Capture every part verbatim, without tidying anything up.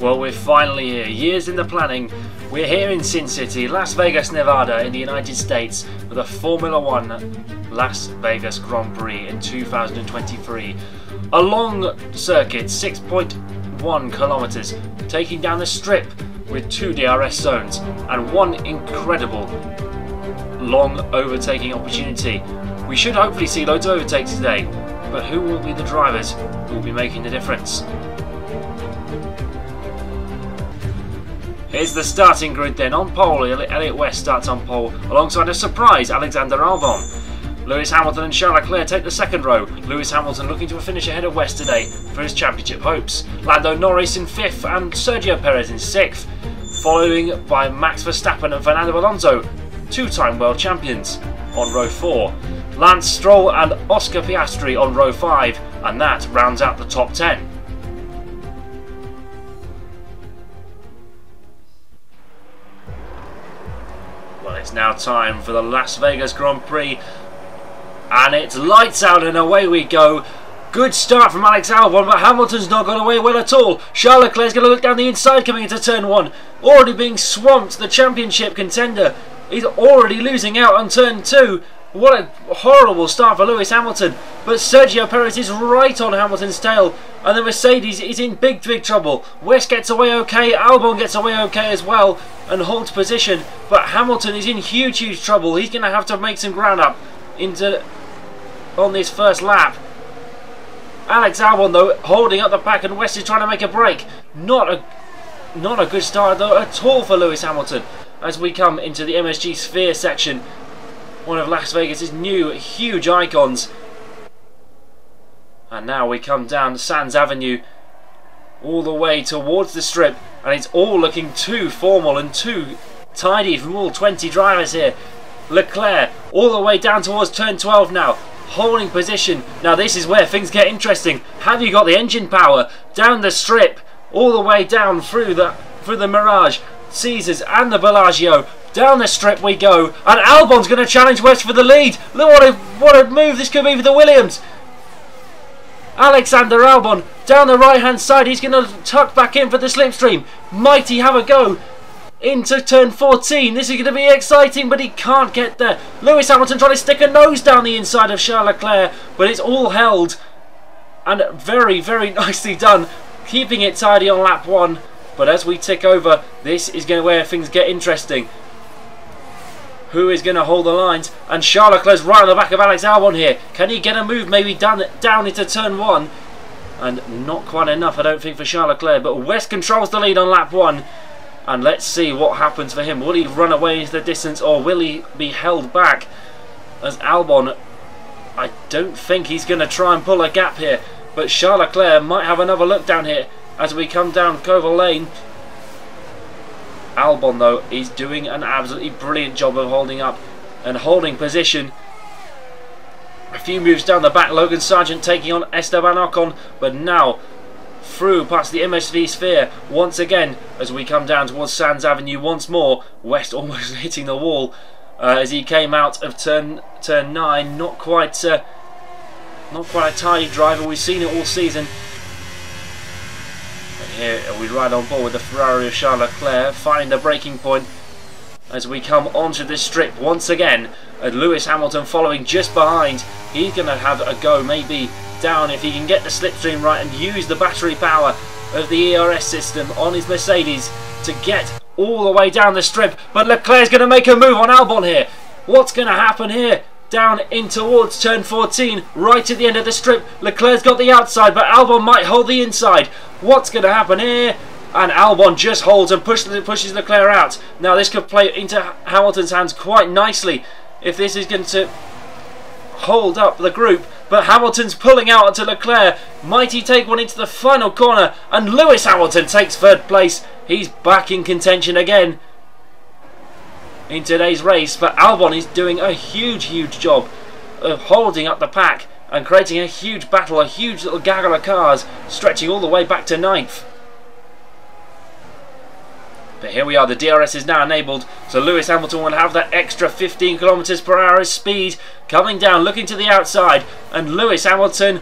Well, we're finally here, years in the planning. We're here in Sin City, Las Vegas, Nevada in the United States for the Formula One Las Vegas Grand Prix in two thousand twenty-three. A long circuit, six point one kilometers, taking down the strip with two D R S zones and one incredible long overtaking opportunity. We should hopefully see loads of overtakes today, but who will be the drivers who will be making the difference? Here's the starting grid then. On pole, Elliot West starts on pole, alongside a surprise Alexander Albon. Lewis Hamilton and Charles Leclerc take the second row. Lewis Hamilton looking to a finish ahead of West today for his championship hopes. Lando Norris in fifth and Sergio Perez in sixth, following by Max Verstappen and Fernando Alonso, two-time world champions, on row four. Lance Stroll and Oscar Piastri on row five, and that rounds out the top ten. Well, it's now time for the Las Vegas Grand Prix, and it's lights out and away we go. Good start from Alex Albon, but Hamilton's not gone away well at all. Charles Leclerc's going to look down the inside coming into turn one, already being swamped, the championship contender. He's already losing out on turn two. What a horrible start for Lewis Hamilton. But Sergio Perez is right on Hamilton's tail, and the Mercedes is in big, big trouble. West gets away okay, Albon gets away okay as well, and holds position. But Hamilton is in huge, huge trouble. He's going to have to make some ground up into on this first lap. Alex Albon, though, holding up the pack, and West is trying to make a break. Not a, not a good start, though, at all for Lewis Hamilton. As we come into the M S G Sphere section, one of Las Vegas' new huge icons. And now we come down Sands Avenue all the way towards the strip, and it's all looking too formal and too tidy from all twenty drivers here. Leclerc all the way down towards turn twelve now, holding position. Now this is where things get interesting. Have you got the engine power? Down the strip, all the way down through the, through the Mirage, Caesars and the Bellagio. Down the strip we go, and Albon's going to challenge West for the lead. Look what a, what a move this could be for the Williams. Alexander Albon down the right hand side, he's going to tuck back in for the slipstream. Might he have a go into turn fourteen? This is going to be exciting, but he can't get there. Lewis Hamilton trying to stick a nose down the inside of Charles Leclerc, but it's all held, and very, very nicely done, keeping it tidy on lap one. But as we tick over, this is going to where things get interesting. Who is going to hold the lines? And Charles Leclerc's right on the back of Alex Albon here. Can he get a move maybe down, down into turn one? And not quite enough, I don't think, for Charles Leclerc. But West controls the lead on lap one. And let's see what happens for him. Will he run away into the distance, or will he be held back? As Albon, I don't think he's going to try and pull a gap here. But Charles Leclerc might have another look down here as we come down Koval Lane. Albon, though, is doing an absolutely brilliant job of holding up and holding position. A few moves down the back, Logan Sargent taking on Esteban Ocon, but now through past the M S V Sphere once again as we come down towards Sands Avenue once more. West almost hitting the wall uh, as he came out of turn turn nine. Not quite, uh, not quite a tidy driver. We've seen it all season. Here we ride on board with the Ferrari of Charles Leclerc, finding the breaking point as we come onto this strip once again. And Lewis Hamilton following just behind. He's going to have a go maybe down if he can get the slipstream right and use the battery power of the E R S system on his Mercedes to get all the way down the strip. But Leclerc's going to make a move on Albon here. What's going to happen here? Down in towards turn fourteen, right at the end of the strip. Leclerc's got the outside, but Albon might hold the inside. What's going to happen here? And Albon just holds and pushes, pushes Leclerc out. Now this could play into Hamilton's hands quite nicely if this is going to hold up the group. But Hamilton's pulling out onto Leclerc. Might he take one into the final corner? And Lewis Hamilton takes third place. He's back in contention again in today's race, but Albon is doing a huge, huge job of holding up the pack and creating a huge battle, a huge little gaggle of cars stretching all the way back to ninth. But here we are, the D R S is now enabled, so Lewis Hamilton will have that extra fifteen kilometers per hour speed coming down, looking to the outside, and Lewis Hamilton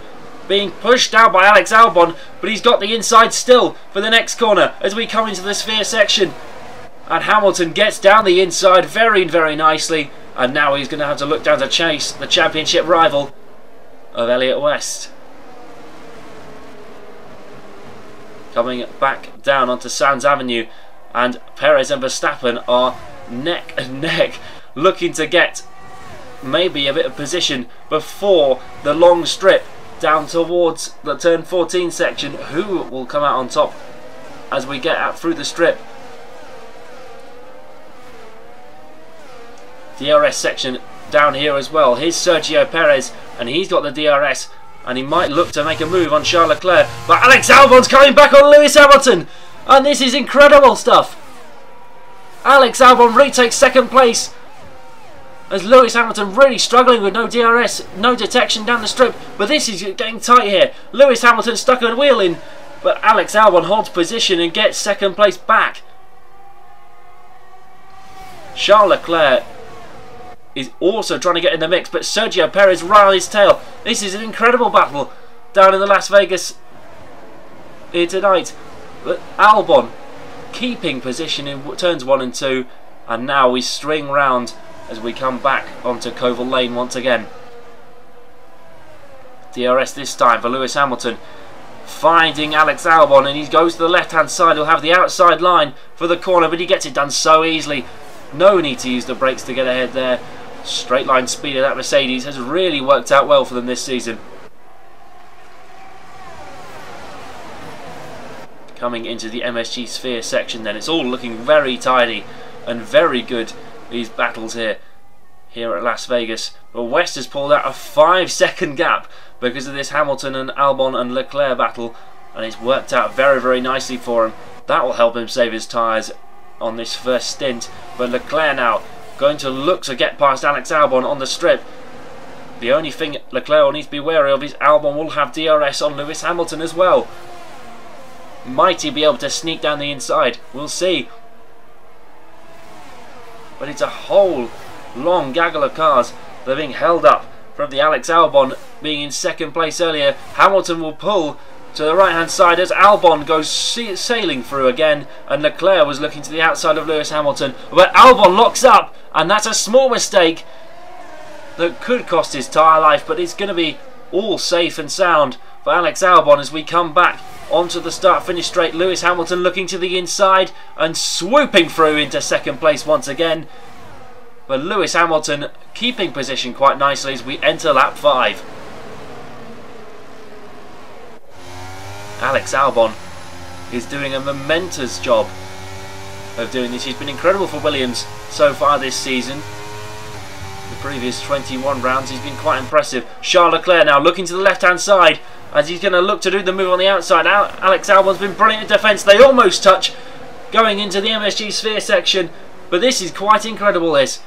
being pushed out by Alex Albon, but he's got the inside still for the next corner as we come into the sphere section. And Hamilton gets down the inside very, very nicely. And now he's going to have to look down to chase the championship rival of Elliot West. Coming back down onto Sands Avenue, and Perez and Verstappen are neck and neck, looking to get maybe a bit of position before the long strip down towards the turn fourteen section. Who will come out on top as we get out through the strip? D R S section down here as well. Here's Sergio Perez, and he's got the D R S, and he might look to make a move on Charles Leclerc, but Alex Albon's coming back on Lewis Hamilton, and this is incredible stuff. Alex Albon retakes second place as Lewis Hamilton really struggling with no D R S, no detection down the strip, but this is getting tight here. Lewis Hamilton stuck a wheel in, but Alex Albon holds position and gets second place back. Charles Leclerc is also trying to get in the mix, but Sergio Perez ran his tail. This is an incredible battle down in the Las Vegas here tonight. But Albon keeping position in turns one and two, and now we string round as we come back onto Koval Lane once again. D R S this time for Lewis Hamilton, finding Alex Albon, and he goes to the left hand side. He'll have the outside line for the corner, but he gets it done so easily. No need to use the brakes to get ahead there. Straight line speed of that Mercedes has really worked out well for them this season. Coming into the M S G Sphere section then, it's all looking very tidy and very good, these battles here, here at Las Vegas. But West has pulled out a five second gap because of this Hamilton and Albon and Leclerc battle, and it's worked out very, very nicely for him. That will help him save his tyres on this first stint. But Leclerc now going to look to get past Alex Albon on the strip. The only thing Leclerc will need to be wary of is Albon will have D R S on Lewis Hamilton as well. Might he be able to sneak down the inside? We'll see. But it's a whole long gaggle of cars that are being held up from the Alex Albon being in second place earlier. Hamilton will pull to the right hand side as Albon goes sailing through again, and Leclerc was looking to the outside of Lewis Hamilton, but Albon locks up, and that's a small mistake that could cost his tyre life, but it's going to be all safe and sound for Alex Albon as we come back onto the start finish straight. Lewis Hamilton looking to the inside and swooping through into second place once again, but Lewis Hamilton keeping position quite nicely as we enter lap five. Alex Albon is doing a momentous job of doing this. He's been incredible for Williams so far this season. The previous twenty-one rounds he's been quite impressive. Charles Leclerc now looking to the left hand side as he's going to look to do the move on the outside. Alex Albon's been brilliant at defence. They almost touch going into the M S G Sphere section, but this is quite incredible, this,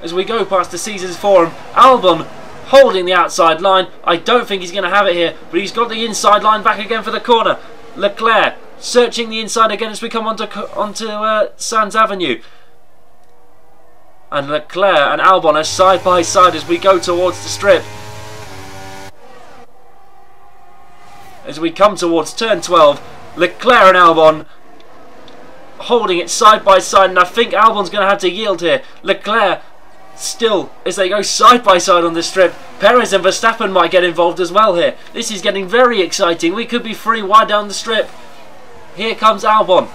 as we go past the season's form. Albon holding the outside line. I don't think he's going to have it here, but he's got the inside line back again for the corner. Leclerc searching the inside again as we come onto, onto uh, Sands Avenue. And Leclerc and Albon are side by side as we go towards the strip. As we come towards turn twelve, Leclerc and Albon holding it side by side, and I think Albon's going to have to yield here. Leclerc still, as they go side by side on this strip. Perez and Verstappen might get involved as well here. This is getting very exciting. We could be three wide down the strip. Here comes Albon.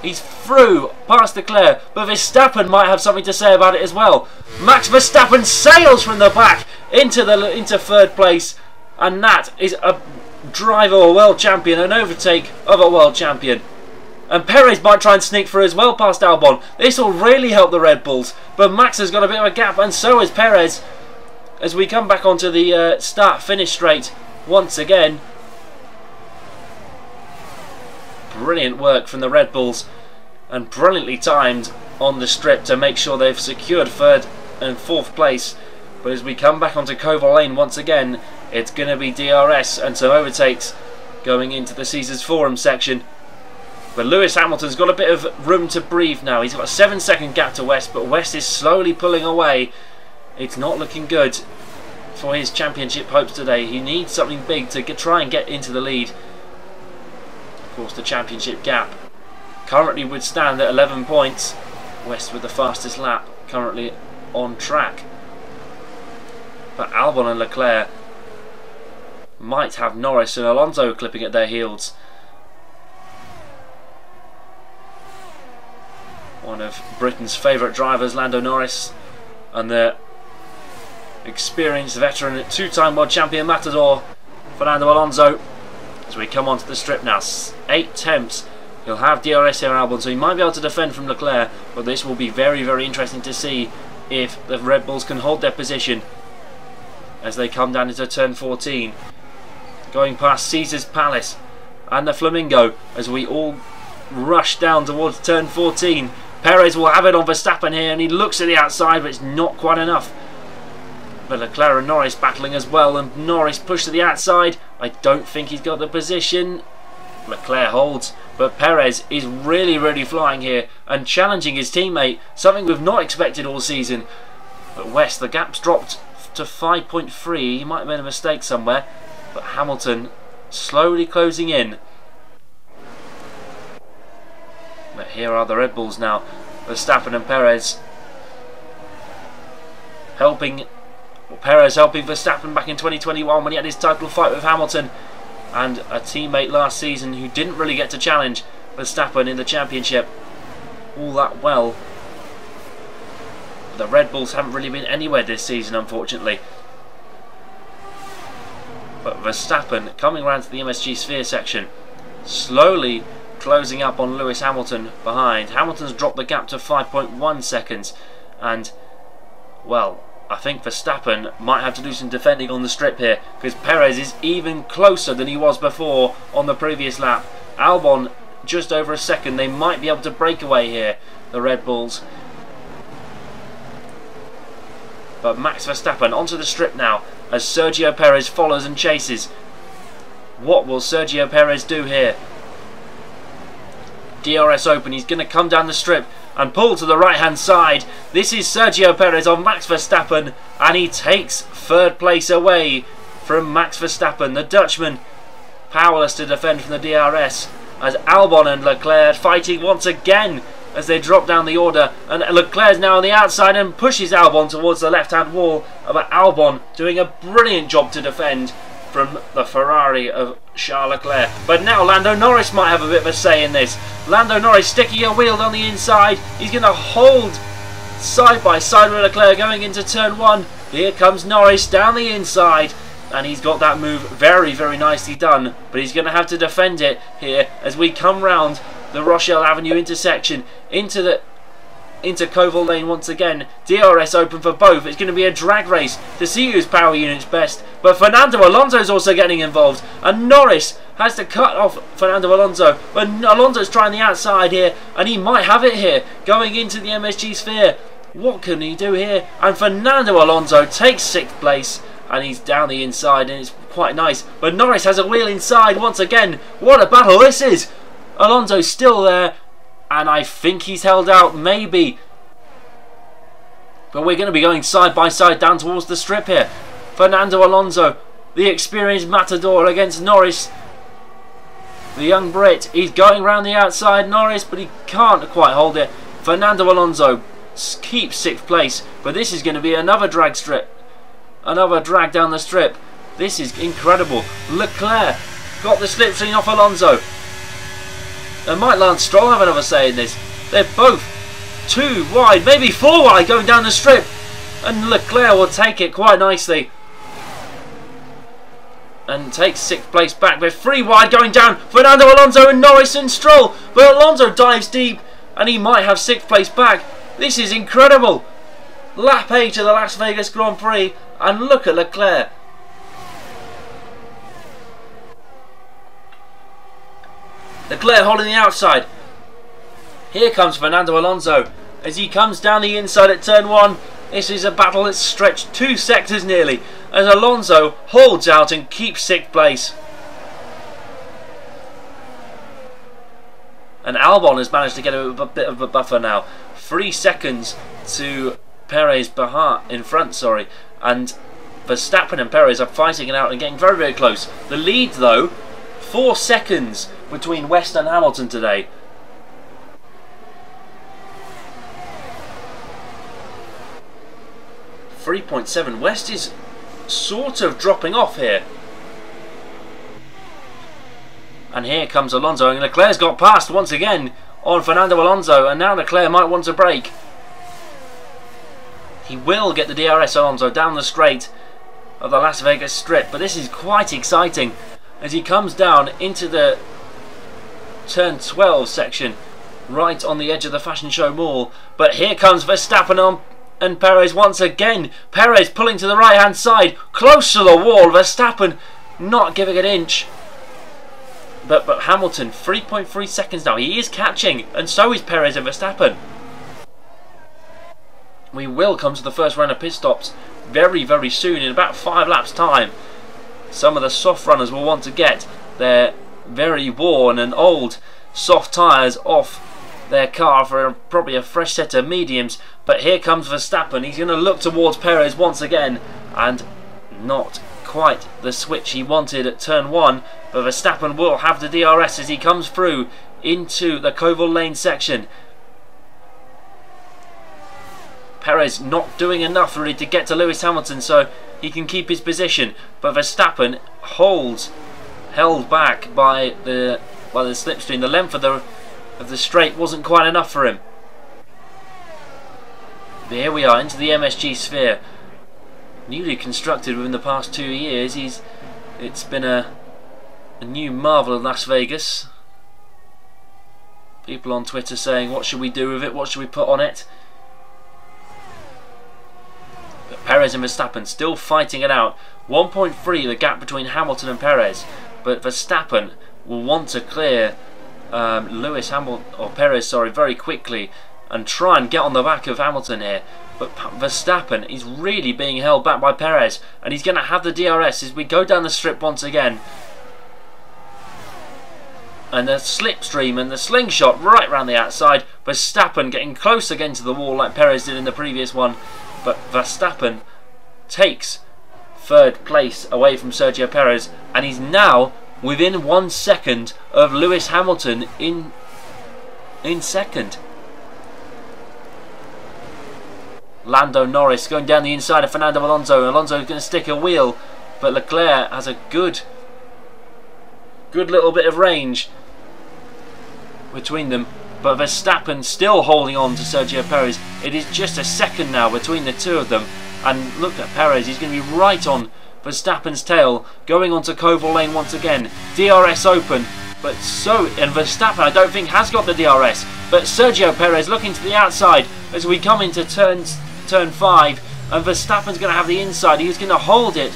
He's through past Leclerc, but Verstappen might have something to say about it as well. Max Verstappen sails from the back into the into third place, and that is a driver or world champion, an overtake of a world champion. And Perez might try and sneak through as well past Albon. This will really help the Red Bulls, but Max has got a bit of a gap, and so has Perez as we come back onto the uh, start finish straight once again. Brilliant work from the Red Bulls, and brilliantly timed on the strip to make sure they've secured third and fourth place. But as we come back onto Koval Lane once again, it's going to be D R S and some overtakes going into the Caesars Forum section. But Lewis Hamilton's got a bit of room to breathe now. He's got a seven second gap to West, but West is slowly pulling away. It's not looking good for his championship hopes today. He needs something big to get, try and get into the lead. Of course, the championship gap currently would stand at eleven points. West with the fastest lap currently on track. But Albon and Leclerc might have Norris and Alonso clipping at their heels. One of Britain's favourite drivers, Lando Norris, and the experienced veteran two-time world champion Matador, Fernando Alonso. As we come onto the strip now, eight temps. He'll have D R S here, Albon, so he might be able to defend from Leclerc, but this will be very, very interesting to see if the Red Bulls can hold their position as they come down into turn fourteen. Going past Caesar's Palace and the Flamingo as we all rush down towards turn fourteen. Perez will have it on Verstappen here, and he looks at the outside, but it's not quite enough. But Leclerc and Norris battling as well, and Norris pushed to the outside. I don't think he's got the position. Leclerc holds, but Perez is really, really flying here and challenging his teammate, something we've not expected all season. But West, the gap's dropped to five point three. He might have made a mistake somewhere, but Hamilton slowly closing in. But here are the Red Bulls now. Verstappen and Perez helping, well, Perez helping Verstappen back in twenty twenty-one when he had his title fight with Hamilton, and a teammate last season who didn't really get to challenge Verstappen in the championship all that well. The Red Bulls haven't really been anywhere this season, unfortunately. But Verstappen coming around to the M S G Sphere section, slowly closing up on Lewis Hamilton behind. Hamilton's dropped the gap to five point one seconds, and well, I think Verstappen might have to do some defending on the strip here, because Perez is even closer than he was before on the previous lap. Albon just over a second. They might be able to break away here, the Red Bulls. But Max Verstappen onto the strip now as Sergio Perez follows and chases. What will Sergio Perez do here? D R S open, he's going to come down the strip and pull to the right hand side. This is Sergio Perez on Max Verstappen, and he takes third place away from Max Verstappen. The Dutchman powerless to defend from the D R S as Albon and Leclerc fighting once again as they drop down the order, and Leclerc's now on the outside and pushes Albon towards the left hand wall, but Albon doing a brilliant job to defend from the Ferrari of Charles Leclerc. But now Lando Norris might have a bit of a say in this. Lando Norris sticking a wheel on the inside. He's going to hold side by side with Leclerc going into turn one. Here comes Norris down the inside, and he's got that move very, very nicely done. But he's going to have to defend it here as we come round the Rochelle Avenue intersection into the into Koval Lane once again. D R S open for both. It's going to be a drag race to see whose power unit's best, but Fernando Alonso's also getting involved, and Norris has to cut off Fernando Alonso, but Alonso's trying the outside here, and he might have it here going into the M S G Sphere. What can he do here? And Fernando Alonso takes sixth place, and he's down the inside, and it's quite nice. But Norris has a wheel inside once again. What a battle this is. Alonso's still there, and I think he's held out, maybe. But we're going to be going side by side down towards the strip here. Fernando Alonso, the experienced Matador, against Norris, the young Brit. He's going round the outside, Norris, but he can't quite hold it. Fernando Alonso keeps sixth place, but this is going to be another drag strip. Another drag down the strip. This is incredible. Leclerc got the slipstream off Alonso. And might Lance Stroll have another say in this? They're both two wide, maybe four wide going down the strip. And Leclerc will take it quite nicely. And takes sixth place back. They're three wide going down. Fernando Alonso and Norris and Stroll. But Alonso dives deep, and he might have sixth place back. This is incredible. Lap eight of the Las Vegas Grand Prix. And look at Leclerc. Leclerc holding the outside. Here comes Fernando Alonso as he comes down the inside at turn one. This is a battle that's stretched two sectors nearly as Alonso holds out and keeps sixth place. And Albon has managed to get a bit of a buffer now. Three seconds to Perez in front, sorry, and Verstappen and Perez are fighting it out and getting very, very close. The lead, though, four seconds between West and Hamilton today. three point seven. West is sort of dropping off here. And here comes Alonso, and Leclerc's got past once again on Fernando Alonso, and now Leclerc might want to break. He will get the D R S, Alonso, down the straight of the Las Vegas Strip, but this is quite exciting as he comes down into the turn twelve section, right on the edge of the Fashion Show Mall. But here comes Verstappen on and Perez once again. Perez pulling to the right hand side, close to the wall. Verstappen not giving an inch. But, but Hamilton, three point three seconds now. He is catching, and so is Perez and Verstappen. We will come to the first round of pit stops very, very soon, in about five laps' time. Some of the soft runners will want to get their very worn and old soft tyres off their car for a, probably a fresh set of mediums. But here comes Verstappen. He's going to look towards Perez once again, and not quite the switch he wanted at turn one. But Verstappen will have the D R S as he comes through into the Koval Lane section. Perez not doing enough really to get to Lewis Hamilton, so he can keep his position. But Verstappen holds, held back by the by the slipstream. The length of the of the straight wasn't quite enough for him. But here we are into the M S G Sphere, newly constructed within the past two years. He's it's been a A new marvel in Las Vegas. People on Twitter saying, what should we do with it, what should we put on it? But Perez and Verstappen still fighting it out. One point three the gap between Hamilton and Perez, but Verstappen will want to clear um, Lewis Hamilton, or Perez sorry, very quickly and try and get on the back of Hamilton here. But Verstappen is really being held back by Perez, and he's going to have the D R S as we go down the strip once again. And the slipstream and the slingshot right round the outside. Verstappen getting close again to the wall like Perez did in the previous one. But Verstappen takes third place away from Sergio Perez, and he's now within one second of Lewis Hamilton in in second. Lando Norris going down the inside of Fernando Alonso. Alonso is going to stick a wheel, but Leclerc has a good good little bit of range between them. But Verstappen still holding on to Sergio Perez. It is just a second now between the two of them, and look at Perez, he's going to be right on Verstappen's tail, going onto Koval Lane once again. D R S open, but so, and Verstappen I don't think has got the D R S, but Sergio Perez looking to the outside as we come into turns, turn five, and Verstappen's going to have the inside. He's going to hold it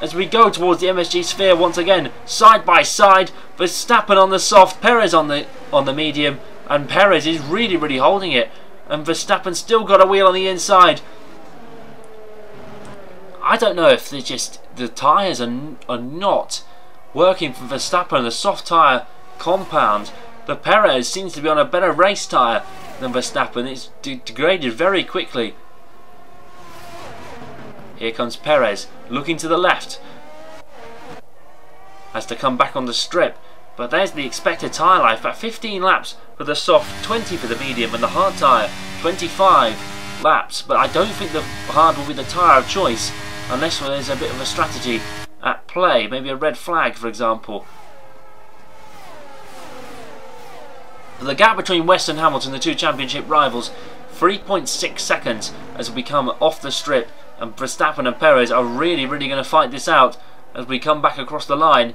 as we go towards the M S G Sphere once again, side by side. Verstappen on the soft, Perez on the on the medium, and Perez is really, really holding it. And Verstappen's still got a wheel on the inside. I don't know if they just the tyres are are not working for Verstappen. The soft tyre compound, the Perez seems to be on a better race tyre than Verstappen. It's de degraded very quickly. Here comes Perez, looking to the left. Has to come back on the strip. But there's the expected tyre life. About fifteen laps for the soft, twenty for the medium, and the hard tyre, twenty-five laps. But I don't think the hard will be the tyre of choice, unless there's a bit of a strategy at play. Maybe a red flag, for example. But the gap between West and Hamilton, the two championship rivals, three point six seconds as we come off the strip. And Verstappen and Perez are really, really going to fight this out as we come back across the line.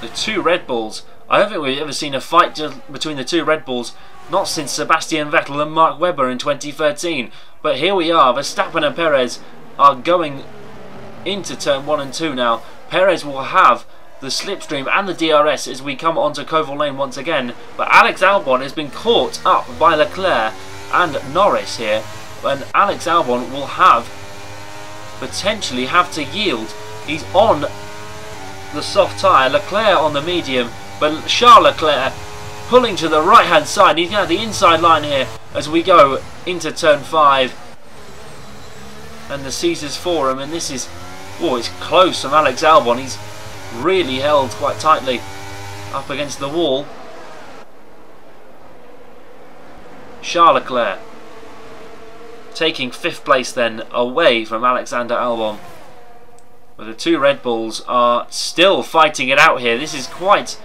The two Red Bulls. I don't think we've ever seen a fight between the two Red Bulls, not since Sebastian Vettel and Mark Webber in twenty thirteen. But here we are. Verstappen and Perez are going into turn one and two now. Perez will have the slipstream and the D R S as we come onto Koval Lane once again. But Alex Albon has been caught up by Leclerc and Norris here. And Alex Albon will have potentially have to yield. He's on the soft tyre, Leclerc on the medium, but Charles Leclerc pulling to the right hand side. He's going to have the inside line here as we go into turn five. and the Caesars Forum, and this is, oh, it's close from Alex Albon. He's really held quite tightly up against the wall. Charles Leclerc taking fifth place then away from Alexander Albon. But the two Red Bulls are still fighting it out here. This is quite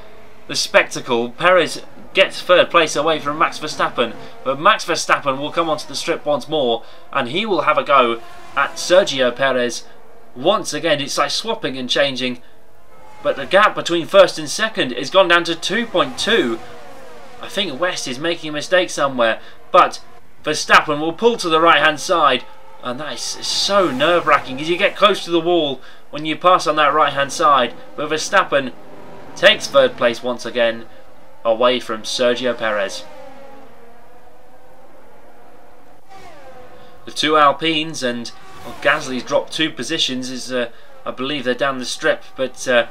the spectacle. Perez gets third place away from Max Verstappen, but Max Verstappen will come onto the strip once more, and he will have a go at Sergio Perez once again. It's like swapping and changing, but the gap between first and second has gone down to two point two. I think West is making a mistake somewhere, but Verstappen will pull to the right hand side, and that is so nerve-wracking because you get close to the wall when you pass on that right hand side. But Verstappen takes third place once again away from Sergio Perez. The two Alpines, and well, Gasly's dropped two positions as uh, I believe they're down the strip, but uh,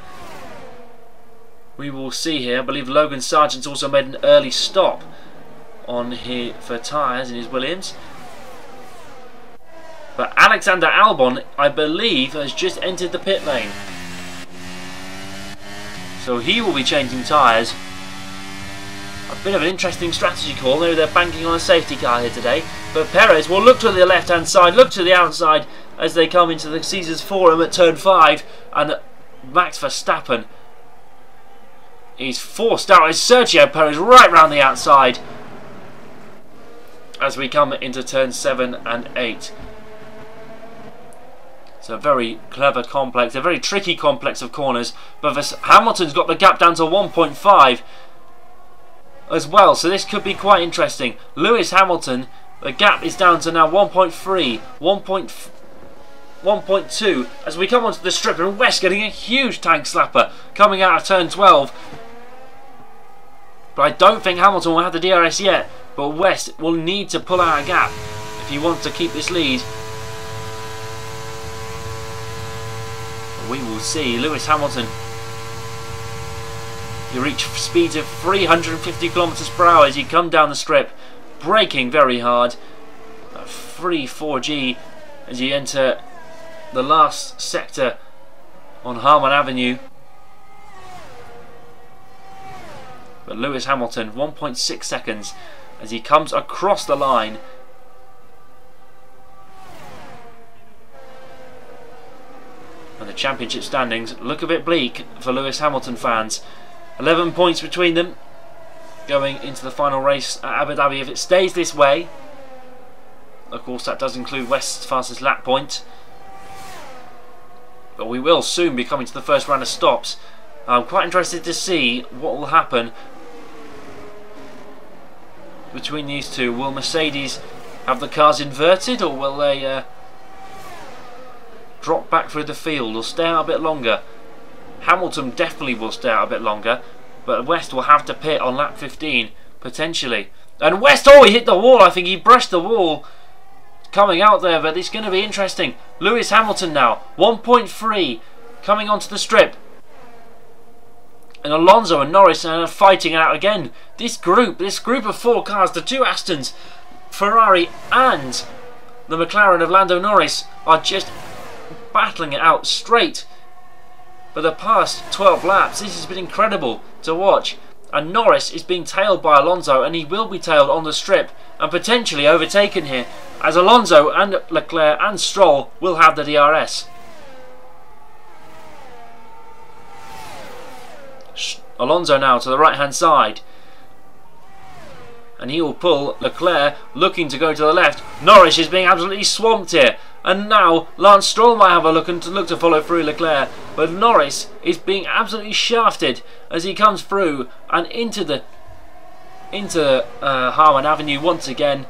we will see here. I believe Logan Sargent's also made an early stop on here for tyres in his Williams. But Alexander Albon, I believe, has just entered the pit lane, so he will be changing tyres. A bit of an interesting strategy call. Maybe they're banking on a safety car here today, but Perez will look to the left hand side, look to the outside as they come into the Caesars Forum at turn five, and Max Verstappen is forced out. It's Sergio Perez right round the outside as we come into turn seven and eight. It's a very clever complex, a very tricky complex of corners, but Hamilton's got the gap down to one point five as well, so this could be quite interesting. Lewis Hamilton, the gap is down to now one point three, one point two as we come onto the strip, and West getting a huge tank slapper coming out of turn twelve. But I don't think Hamilton will have the D R S yet, but West will need to pull out a gap if he wants to keep this lead. We will see. Lewis Hamilton, you reach speeds of three hundred fifty kilometers per hour as you come down the strip, braking very hard, three four G as you enter the last sector on Harman Avenue. But Lewis Hamilton, one point six seconds as he comes across the line. And the championship standings look a bit bleak for Lewis Hamilton fans. eleven points between them going into the final race at Abu Dhabi if it stays this way. Of course, that does include West's fastest lap point. But we will soon be coming to the first round of stops. I'm quite interested to see what will happen between these two. Will Mercedes have the cars inverted, or will they uh, drop back through the field or stay out a bit longer? Hamilton definitely will stay out a bit longer, but West will have to pit on lap fifteen, potentially. And West, oh, he hit the wall. I think he brushed the wall coming out there, but it's going to be interesting. Lewis Hamilton now, one point three, coming onto the strip. And Alonso and Norris are fighting out again. This group, this group of four cars, the two Astons, Ferrari and the McLaren of Lando Norris, are just battling it out straight. For the past twelve laps, this has been incredible to watch, and Norris is being tailed by Alonso, and he will be tailed on the strip and potentially overtaken here, as Alonso and Leclerc and Stroll will have the D R S. Alonso now to the right hand side, and he will pull. Leclerc looking to go to the left. Norris is being absolutely swamped here, and now Lance Stroll might have a look and to look to follow through Leclerc, but Norris is being absolutely shafted as he comes through and into the into uh, Harman Avenue once again.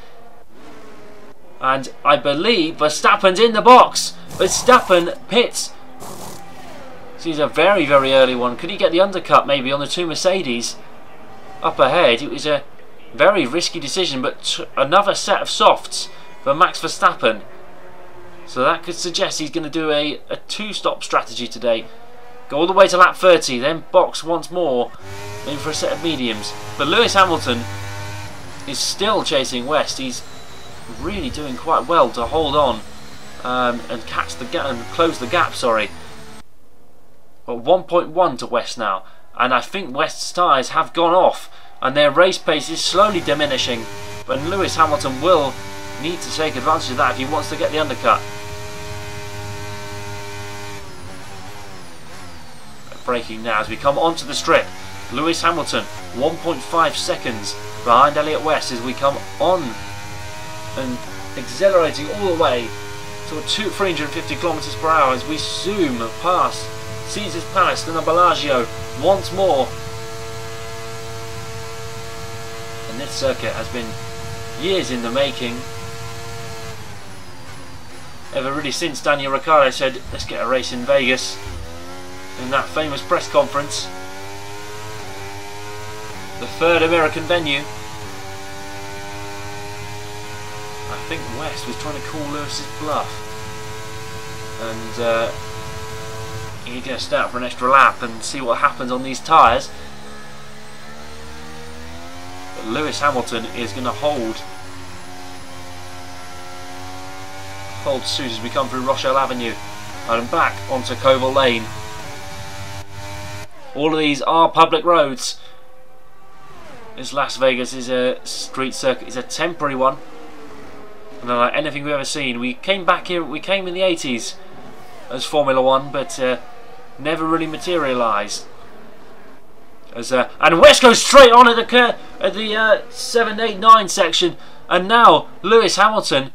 And I believe Verstappen's in the box. Verstappen pits. This is a very very early one. Could he get the undercut maybe on the two Mercedes up ahead? It was a very risky decision, but t another set of softs for Max Verstappen. So that could suggest he's going to do a, a two-stop strategy today. Go all the way to lap thirty, then box once more, maybe for a set of mediums. But Lewis Hamilton is still chasing West. He's really doing quite well to hold on um, and catch the gap and close the gap. Sorry, but one point one to West now, and I think West's tyres have gone off, and their race pace is slowly diminishing. But Lewis Hamilton will need to take advantage of that if he wants to get the undercut. Braking now as we come onto the strip. Lewis Hamilton one point five seconds behind Elliot West as we come on and accelerating all the way to three hundred fifty kilometers per hour as we zoom past Caesar's Palace and the Bellagio once more. And this circuit has been years in the making, ever really since Daniel Ricciardo said let's get a race in Vegas in that famous press conference. The third American venue. I think West was trying to call Lewis's bluff, and uh, he's going to stay out for an extra lap and see what happens on these tyres. But Lewis Hamilton is going to hold hold suit as we come through Rochelle Avenue and back onto Koval Lane. All of these are public roads. This Las Vegas is a street circuit, it's a temporary one. And unlike anything we've ever seen, we came back here, we came in the eighties as Formula One, but uh, never really materialised. As uh, and West goes straight on at the at the uh, seven, eight, nine section, and now Lewis Hamilton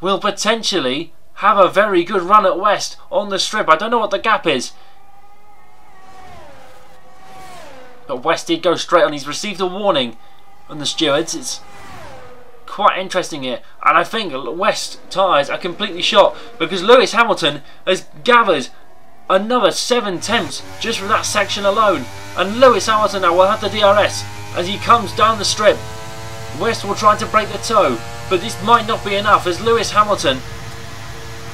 will potentially have a very good run at West on the strip. I don't know what the gap is. But West did go straight on. He's received a warning from the stewards. It's quite interesting here. And I think West tyres are completely shot because Lewis Hamilton has gathered another seven tenths just from that section alone. And Lewis Hamilton now will have the D R S as he comes down the strip. West will try to break the toe, but this might not be enough as Lewis Hamilton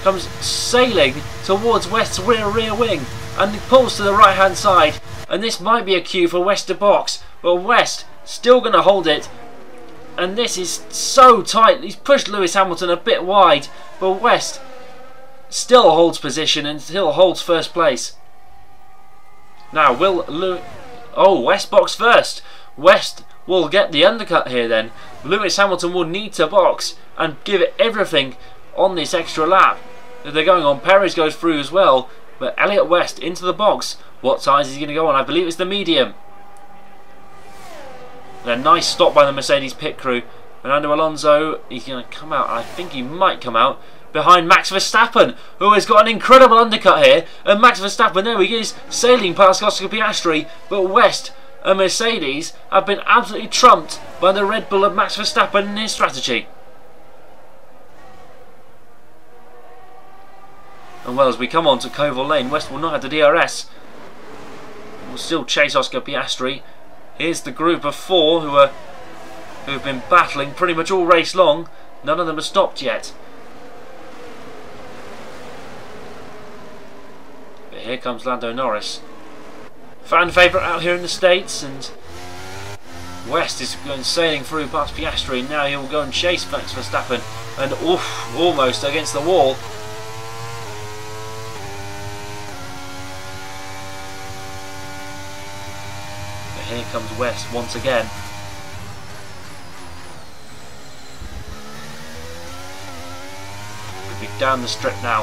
comes sailing towards West's rear rear wing and pulls to the right hand side. And this might be a cue for West to box, but West still going to hold it. And this is so tight. He's pushed Lewis Hamilton a bit wide, but West still holds position and still holds first place. Now will Lew- oh West box first. West will get the undercut here then. Lewis Hamilton will need to box and give it everything on this extra lap that they're going on. Perez goes through as well, but Elliot West into the box. What size is he going to go on? I believe it's the medium. And a nice stop by the Mercedes pit crew. Fernando Alonso, he's going to come out. I think he might come out behind Max Verstappen, who has got an incredible undercut here. And Max Verstappen, there he is, sailing past Oscar Piastri. But West and Mercedes have been absolutely trumped by the Red Bull of Max Verstappen and his strategy. And well, as we come on to Koval Lane, West will not have the D R S. Will still chase Oscar Piastri. Here's the group of four who are who have been battling pretty much all race long. None of them have stopped yet. But here comes Lando Norris, fan favourite out here in the States, and West is going sailing through past Piastri, and now he will go and chase Max Verstappen, and oof, almost against the wall. Here comes West once again. Could be down the strip now.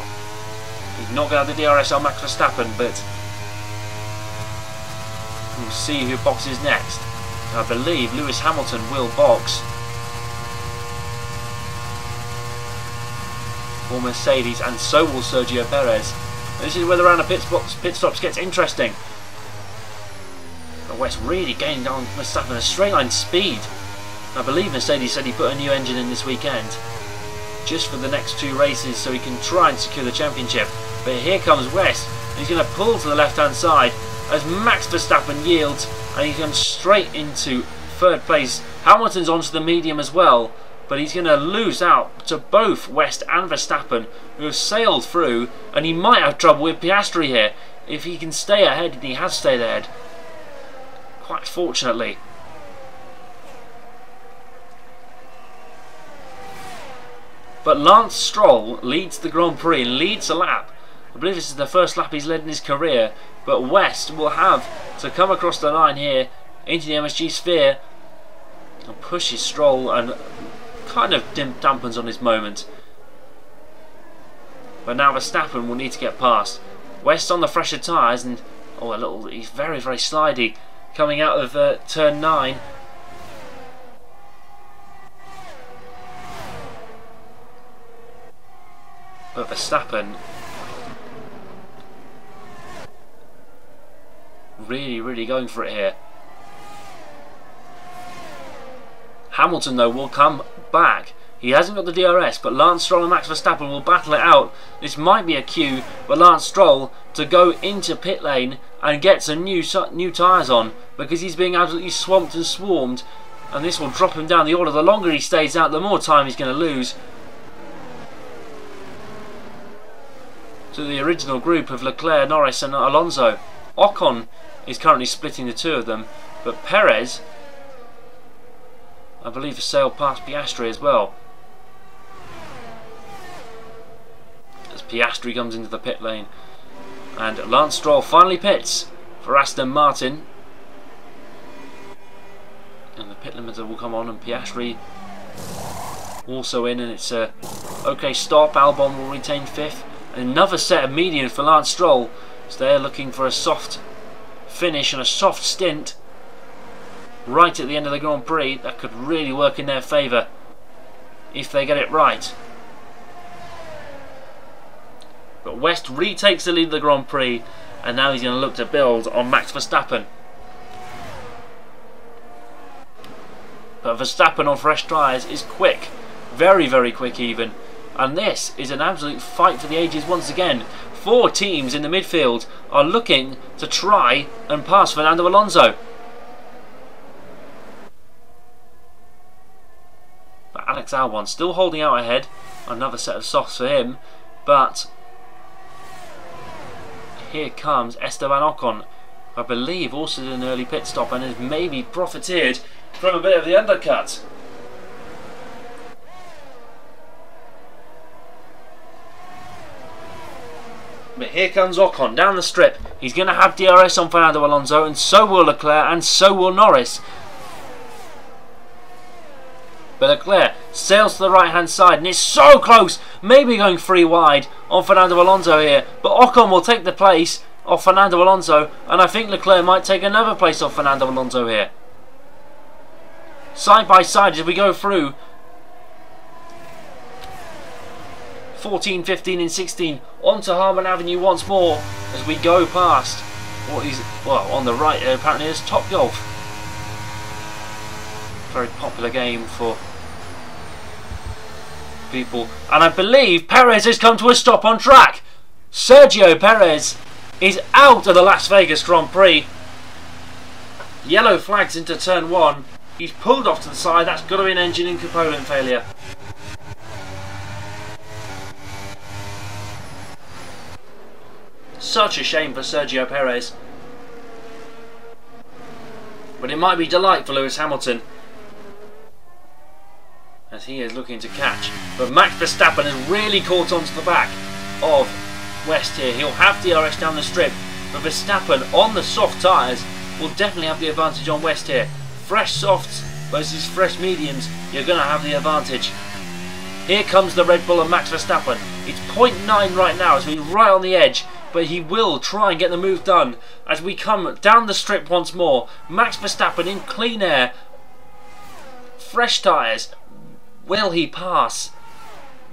He's not going to have the D R S on Max Verstappen, but we'll see who boxes next. I believe Lewis Hamilton will box. For Mercedes, and so will Sergio Perez. This is where the round of pit stops, pit stops gets interesting. West really gained on Verstappen a straight line speed. I believe Mercedes said he put a new engine in this weekend just for the next two races so he can try and secure the championship. But here comes West, and he's going to pull to the left hand side as Max Verstappen yields, and he comes straight into third place. Hamilton's onto the medium as well, but he's going to lose out to both West and Verstappen, who have sailed through, and he might have trouble with Piastri here if he can stay ahead, and he has stayed ahead quite fortunately. But Lance Stroll leads the Grand Prix and leads a lap. I believe this is the first lap he's led in his career. But West will have to come across the line here into the M S G Sphere and pushes Stroll and kind of dampens on his moment. But now Verstappen will need to get past. West on the fresher tyres and oh, a little, he's very, very slidey coming out of uh, turn nine. But Verstappen really, really going for it here. Hamilton, though, will come back. He hasn't got the D R S, but Lance Stroll and Max Verstappen will battle it out. This might be a cue for Lance Stroll to go into pit lane and get some new new tyres on, because he's being absolutely swamped and swarmed, and this will drop him down the order. The longer he stays out, the more time he's going to lose to the original group of Leclerc, Norris and Alonso. Ocon is currently splitting the two of them, but Perez, I believe, has sailed past Piastri as well. As Piastri comes into the pit lane, and Lance Stroll finally pits for Aston Martin, and the pit limiter will come on, and Piastri also in, and it's a okay stop. Albon will retain fifth. Another set of median for Lance Stroll, so they're looking for a soft finish and a soft stint right at the end of the Grand Prix. That could really work in their favour if they get it right. But West retakes the lead of the Grand Prix, and now he's going to look to build on Max Verstappen. But Verstappen on fresh tyres is quick, very very quick even, and this is an absolute fight for the ages once again. Four teams in the midfield are looking to try and pass Fernando Alonso. But Alex Albon still holding out ahead. Another set of softs for him. But here comes Esteban Ocon, I believe also did an early pit stop and has maybe profiteered from a bit of the undercut. But here comes Ocon down the strip. He's going to have D R S on Fernando Alonso, and so will Leclerc, and so will Norris. But Leclerc sails to the right hand side, and it's so close, maybe going three wide on Fernando Alonso here. But Ocon will take the place off Fernando Alonso, and I think Leclerc might take another place off Fernando Alonso here. Side by side as we go through. fourteen, fifteen and sixteen onto Harman Avenue once more as we go past what is, well, on the right there apparently is Top Golf. Very popular game for people, and I believe Perez has come to a stop on track. Sergio Perez is out of the Las Vegas Grand Prix. Yellow flags into turn one. He's pulled off to the side. That's got to be an engine and component failure. Such a shame for Sergio Perez, but it might be delight for Lewis Hamilton as he is looking to catch. But Max Verstappen has really caught onto the back of West here. He'll have D R S down the strip, but Verstappen on the soft tyres will definitely have the advantage on West here. Fresh softs versus fresh mediums, you're going to have the advantage. Here comes the Red Bull and Max Verstappen. It's point nine right now, so he's right on the edge, but he will try and get the move done as we come down the strip once more. Max Verstappen in clean air, fresh tyres. Will he pass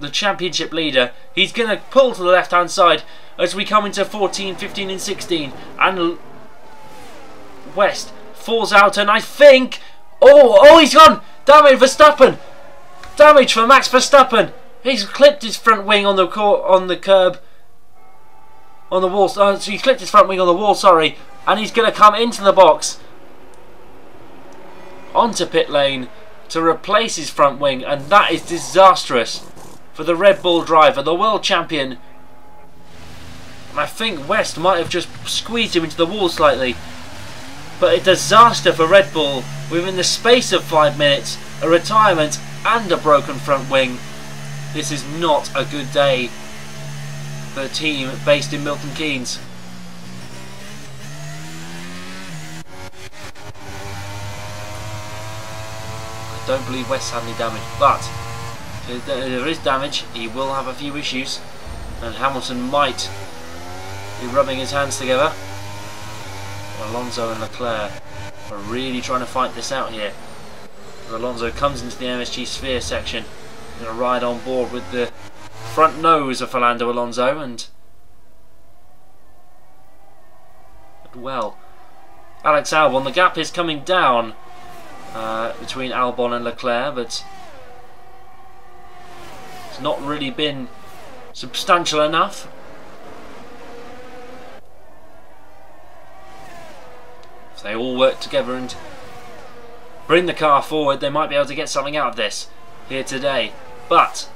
the championship leader? He's going to pull to the left hand side as we come into fourteen, fifteen and sixteen, and West falls out, and I think oh, oh he's gone! Damn it, Verstappen! Damage for Max Verstappen. He's clipped his front wing on the cor on the curb on the wall. Uh, so he clipped his front wing on the wall, sorry, and he's going to come into the box onto pit lane to replace his front wing, and that is disastrous for the Red Bull driver, the world champion. And I think West might have just squeezed him into the wall slightly, but a disaster for Red Bull. Within the space of five minutes, a retirement and a broken front wing. This is not a good day for a team based in Milton Keynes. I don't believe West had any damage, but if there is damage, he will have a few issues, and Hamilton might be rubbing his hands together. Alonso and Leclerc are really trying to fight this out here. Alonso comes into the M S G Sphere section, going to ride on board with the front nose of Fernando Alonso, and well, Alex Albon, the gap is coming down uh, between Albon and Leclerc, but it's not really been substantial enough. If they all work together and bring the car forward, they might be able to get something out of this here today. But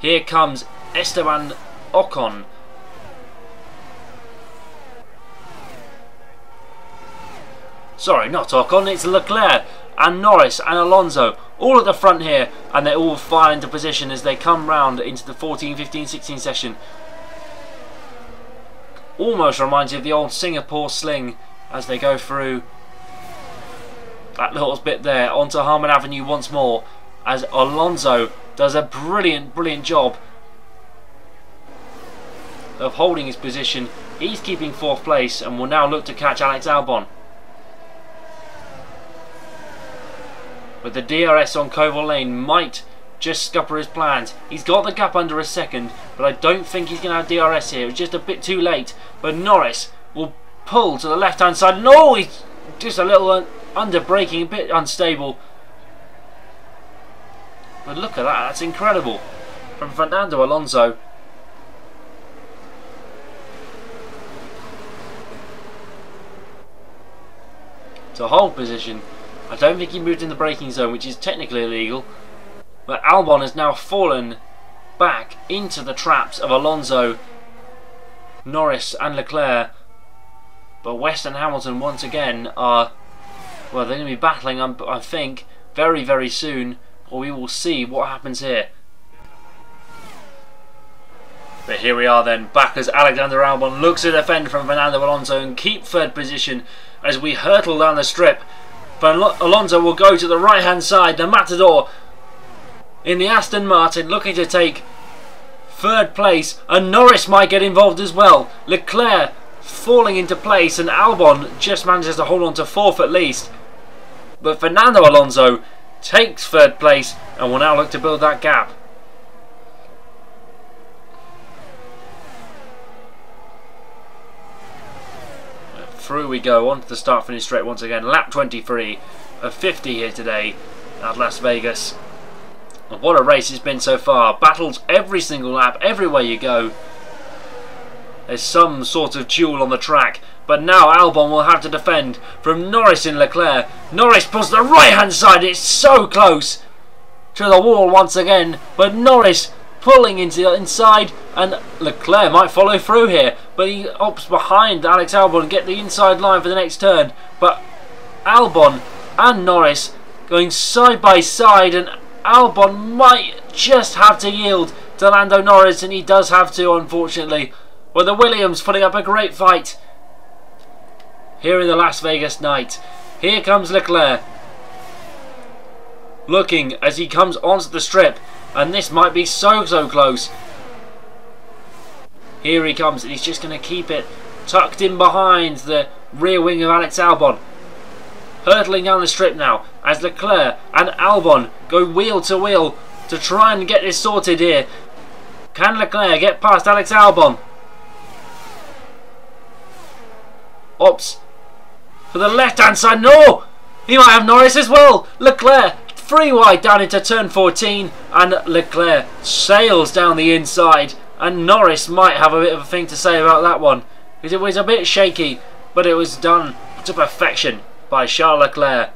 here comes Esteban Ocon. Sorry, not Ocon, it's Leclerc and Norris and Alonso, all at the front here, and they all file into position as they come round into the fourteen, fifteen, sixteen session. Almost reminds you of the old Singapore sling as they go through that little bit there onto Harman Avenue once more, as Alonso does a brilliant, brilliant job of holding his position. He's keeping fourth place and will now look to catch Alex Albon. But the D R S on Koval Lane might just scupper his plans. He's got the gap under a second, but I don't think he's going to have D R S here. It's just a bit too late, but Norris will pull to the left-hand side. No, he's just a little un under braking, a bit unstable. But look at that, that's incredible from Fernando Alonso. To hold position, I don't think he moved in the braking zone, which is technically illegal, but Albon has now fallen back into the traps of Alonso, Norris and Leclerc, but West and Hamilton once again are, well, they're going to be battling, I think, very, very soon. Or we will see what happens here. But here we are then, back as Alexander Albon looks to defend from Fernando Alonso and keep third position as we hurtle down the strip. But Alonso will go to the right hand side, the Matador in the Aston Martin looking to take third place, and Norris might get involved as well. Leclerc falling into place, and Albon just manages to hold on to fourth at least. But Fernando Alonso takes third place and will now look to build that gap. Through we go on to the start finish straight once again. Lap twenty-three of fifty here today at Las Vegas. And what a race it's been so far. Battles every single lap, everywhere you go. There's some sort of duel on the track. But now Albon will have to defend from Norris and Leclerc. Norris pulls the right hand side, it's so close to the wall once again, but Norris pulling into the inside, and Leclerc might follow through here, but he opts behind Alex Albon and get the inside line for the next turn. But Albon and Norris going side by side, and Albon might just have to yield to Lando Norris, and he does have to, unfortunately. But the Williams putting up a great fight here in the Las Vegas night. Here comes Leclerc, looking as he comes onto the strip, and this might be so, so close. Here he comes, and he's just going to keep it tucked in behind the rear wing of Alex Albon. Hurtling down the strip now, as Leclerc and Albon go wheel to wheel to try and get this sorted here. Can Leclerc get past Alex Albon? Opts for the left-hand side. No! He might have Norris as well. Leclerc three wide down into turn fourteen, and Leclerc sails down the inside, and Norris might have a bit of a thing to say about that one, because it was a bit shaky, but it was done to perfection by Charles Leclerc.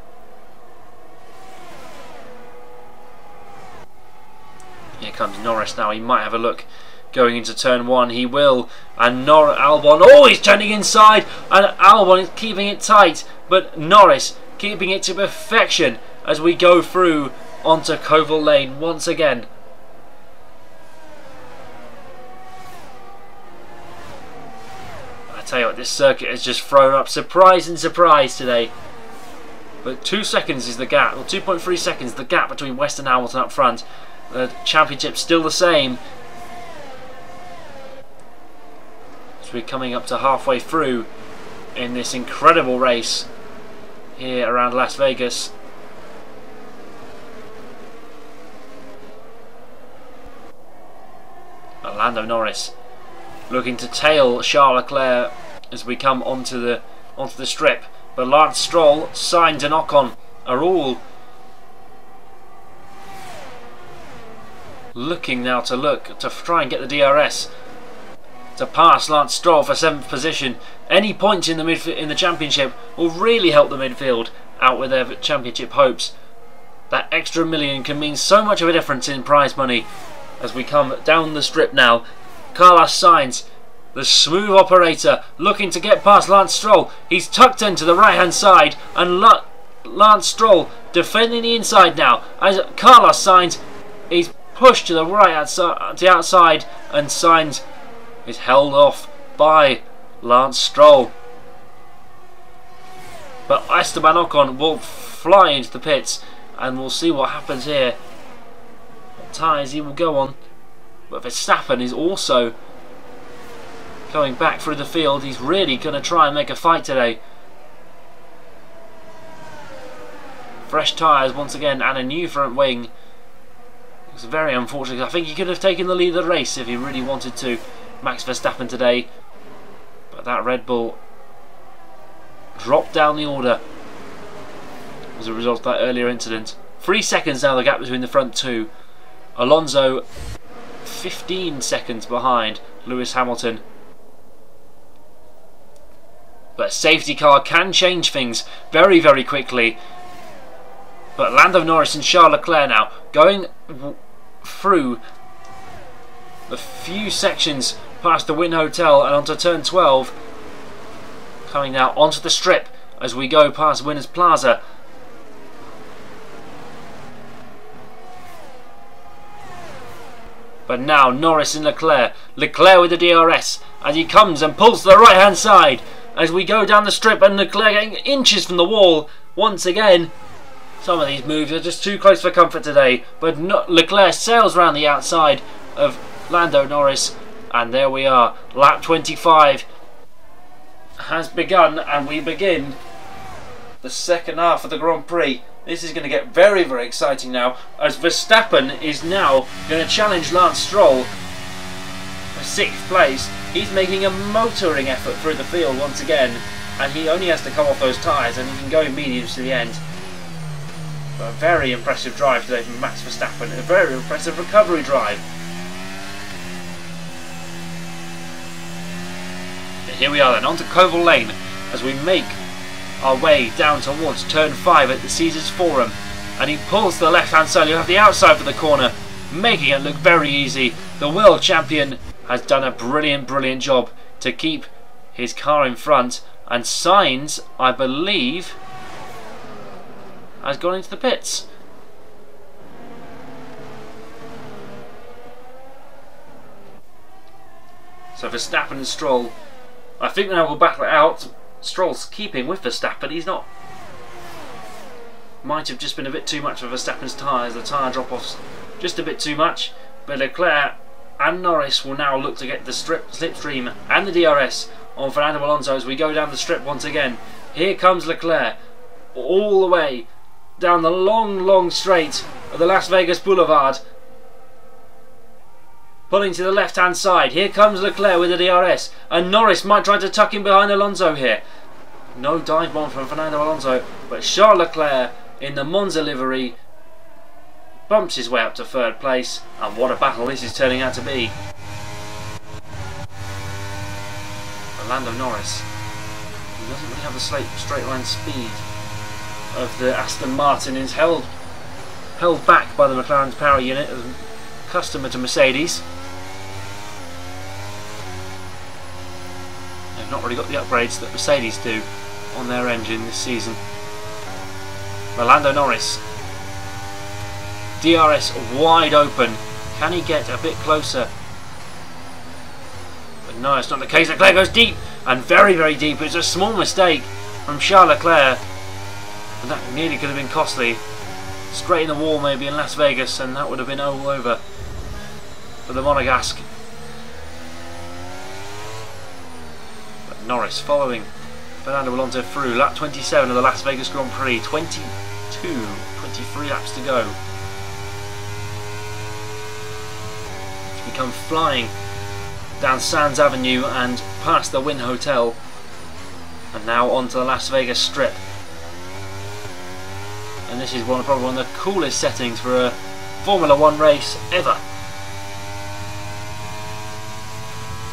Here comes Norris now. He might have a look going into turn one, he will, and Nor Albon, oh, he's turning inside, and Albon is keeping it tight, but Norris keeping it to perfection as we go through onto Koval Lane once again. this circuit has just thrown up surprise and surprise today. But two seconds is the gap, or two point three seconds, the gap between West and Hamilton up front. The championship's still the same. So we're coming up to halfway through in this incredible race here around Las Vegas. Lando Norris looking to tail Charles Leclerc as we come onto the onto the strip, but Lance Stroll, Sainz and Ocon are all looking now to look to try and get the D R S to pass Lance Stroll for seventh position. Any points in the midf in the championship will really help the midfield out with their championship hopes. That extra million can mean so much of a difference in prize money. As we come down the strip now, Carlos Sainz, the smooth operator, looking to get past Lance Stroll. He's tucked into the right-hand side, and La Lance Stroll defending the inside now. As Carlos Sainz is pushed to the right outside, the outside, and Sainz is held off by Lance Stroll. But Esteban Ocon will fly into the pits, and we'll see what happens here. Tyres he will go on, but Verstappen is also coming back through the field. He's really going to try and make a fight today. Fresh tyres once again and a new front wing. It's very unfortunate. I think he could have taken the lead of the race if he really wanted to, Max Verstappen today, but that Red Bull dropped down the order as a result of that earlier incident. Three seconds now the gap between the front two. Alonso fifteen seconds behind Lewis Hamilton. But a safety car can change things very, very quickly. But Lando Norris and Charles Leclerc now going through the few sections past the Wynn Hotel and onto turn twelve. Coming now onto the strip as we go past Winners Plaza. But now Norris and Leclerc. Leclerc with the D R S as he comes and pulls to the right hand side as we go down the strip, and Leclerc getting inches from the wall once again. Some of these moves are just too close for comfort today, but Leclerc sails around the outside of Lando Norris, and there we are. Lap twenty-five has begun and we begin the second half of the Grand Prix. This is going to get very, very exciting now, as Verstappen is now going to challenge Lance Stroll for sixth place. He's making a motoring effort through the field once again, and he only has to come off those tyres and he can go mediums to the end. But a very impressive drive today from Max Verstappen, a very impressive recovery drive. And here we are then, onto Koval Lane as we make our way down towards turn five at the Caesars Forum, and he pulls to the left hand side. You have the outside for the corner, making it look very easy. The world champion has done a brilliant brilliant job to keep his car in front, and Sainz, I believe, has gone into the pits. So Verstappen and Stroll, I think now we'll battle it out. Stroll's keeping with Verstappen. He's not. Might have just been a bit too much for Verstappen's tyres. The tyre drop-offs just a bit too much. But Leclerc and Norris will now look to get the strip, slipstream and the D R S on Fernando Alonso as we go down the strip once again. Here comes Leclerc all the way down the long, long straight of the Las Vegas Boulevard. Pulling to the left-hand side, here comes Leclerc with the D R S, and Norris might try to tuck in behind Alonso here. No dive bomb from Fernando Alonso, but Charles Leclerc in the Monza livery bumps his way up to third place, and what a battle this is turning out to be. Lando Norris, he doesn't really have the straight line speed of the Aston Martin, is held, held back by the McLaren's power unit, customer to Mercedes. They've not really got the upgrades that Mercedes do on their engine this season. Lando Norris, D R S wide open. Can he get a bit closer? But No, it's not the case. Leclerc goes deep, and very, very deep. It's a small mistake from Charles Leclerc, and that nearly could have been costly. Straight in the wall, maybe, in Las Vegas, and that would have been all over for the Monegasque. But Norris following Fernando Alonso through. Lap twenty-seven of the Las Vegas Grand Prix. twenty-two, twenty-three laps to go. We come flying down Sands Avenue and past the Wynn Hotel, and now onto the Las Vegas Strip. And this is one, probably one of the coolest settings for a Formula One race ever.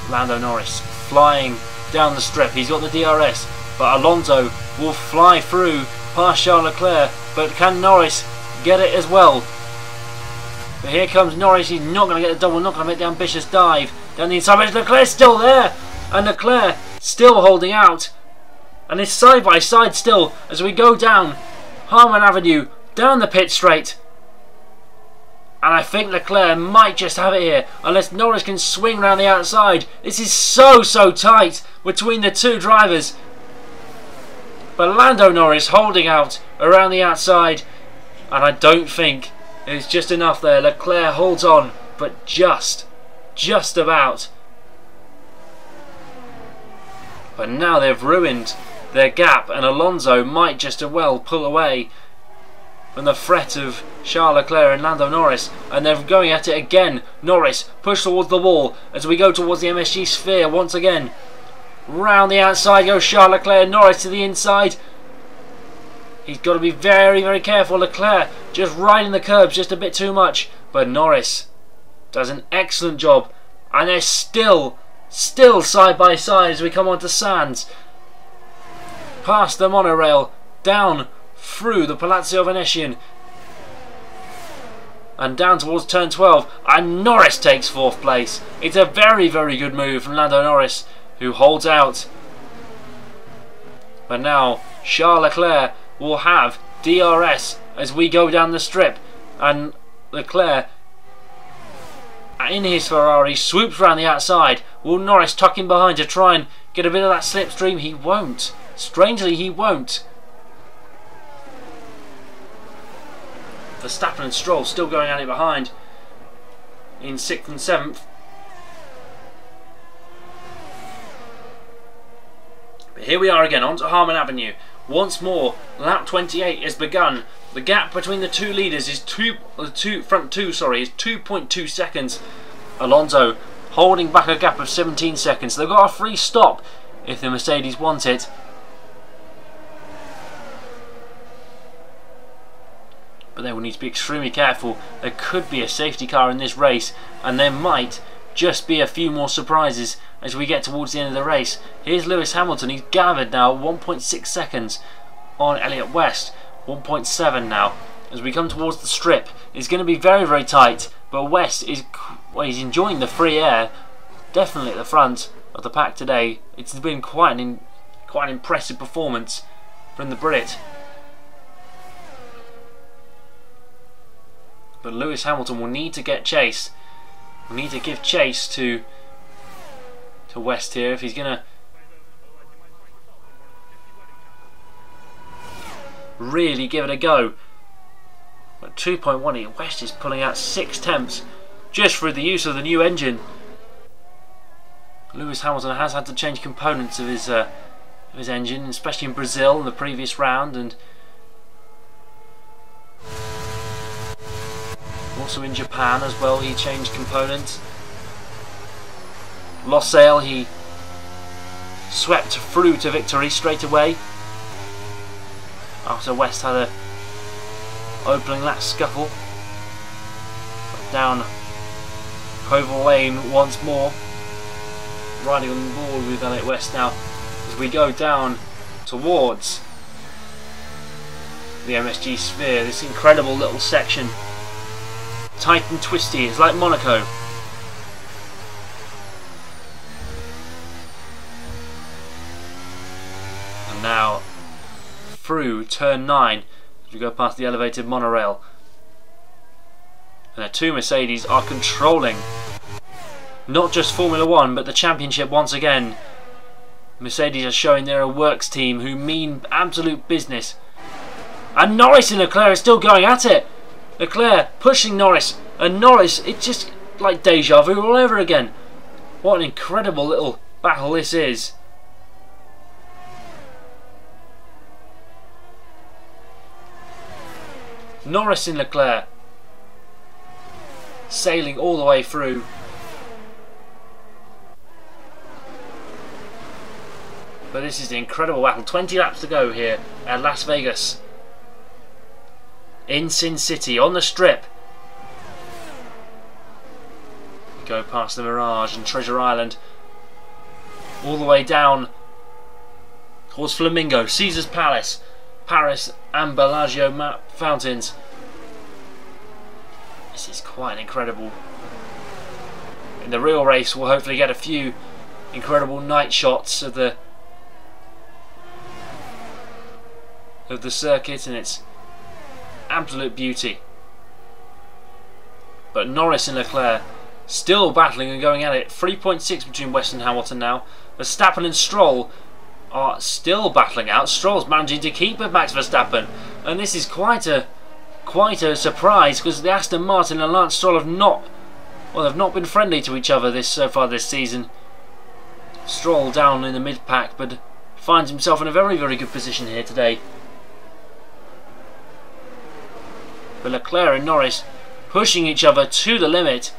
Lando Norris flying down the strip. He's got the D R S, but Alonso will fly through past Charles Leclerc, but can Norris get it as well? But here comes Norris. He's not going to get the double, not going to make the ambitious dive down the inside. But Leclerc's still there, and Leclerc still holding out, and it's side by side still as we go down Harmon Avenue, down the pit straight. And I think Leclerc might just have it here, unless Norris can swing round the outside. This is so, so tight between the two drivers. But Lando Norris holding out around the outside, and I don't think it's just enough there. Leclerc holds on, but just, just about. But now they've ruined their gap, and Alonso might just as well pull away from the threat of Charles Leclerc and Lando Norris, and they're going at it again. Norris pushed towards the wall as we go towards the M S G Sphere once again. Round the outside goes Charles Leclerc, Norris to the inside. He's got to be very, very careful. Leclerc just riding the curbs just a bit too much, but Norris does an excellent job, and they're still, still side by side as we come onto Sands. Past the monorail, down through the Palazzo Venetian, and down towards turn twelve, and Norris takes fourth place. It's a very, very good move from Lando Norris, who holds out. But now Charles Leclerc will have D R S as we go down the strip, and Leclerc in his Ferrari swoops round the outside. Will Norris tuck in behind to try and get a bit of that slipstream? He won't. Strangely, he won't. Verstappen and Stroll still going at it behind in sixth and seventh. But here we are again, onto Harmon Avenue. Once more, lap twenty-eight has begun. The gap between the two leaders is two, the two front two, sorry, is two point two seconds. Alonso holding back a gap of seventeen seconds. They've got a free stop if the Mercedes want it. But they will need to be extremely careful. There could be a safety car in this race, and there might just be a few more surprises as we get towards the end of the race. Here's Lewis Hamilton. He's gathered now one point six seconds on Elliot West, one point seven now. As we come towards the strip, it's going to be very, very tight, but West is well, he's enjoying the free air, definitely at the front of the pack today. It's been quite an in, quite an impressive performance from the Brit. But Lewis Hamilton will need to get chase. Will need to give chase to to West here if he's gonna really give it a go. But two point one eight, West is pulling out six tenths just through the use of the new engine. Lewis Hamilton has had to change components of his uh, of his engine, especially in Brazil in the previous round, and also in Japan as well, he changed components. Losail, he swept through to victory straight away after West had a opening lap scuffle. Down Oval Lane once more, riding on board with Elliot West now as we go down towards the M S G Sphere. This incredible little section, tight and twisty, it's like Monaco. And now through turn nine as we go past the elevated monorail, and the two Mercedes are controlling not just Formula One but the championship once again. Mercedes are showing they're a works team who mean absolute business. And Norris and Leclerc are still going at it. Leclerc pushing Norris, and Norris, it's just like deja vu all over again. What an incredible little battle this is. Norris and Leclerc sailing all the way through. But this is the incredible battle. twenty laps to go here at Las Vegas. In Sin City, on the strip. Go past the Mirage and Treasure Island. All the way down towards Flamingo, Caesar's Palace, Paris and Bellagio map fountains. This is quite incredible. In the real race we'll hopefully get a few incredible night shots of the of the circuit and its absolute beauty. But Norris and Leclerc still battling and going at it. three point six between West and Hamilton now. Verstappen and Stroll are still battling out. Stroll's managing to keep with Max Verstappen, and this is quite a quite a surprise because the Aston Martin and Lance Stroll have not well they've not been friendly to each other this so far this season. Stroll down in the mid pack, but finds himself in a very very good position here today. But Leclerc and Norris pushing each other to the limit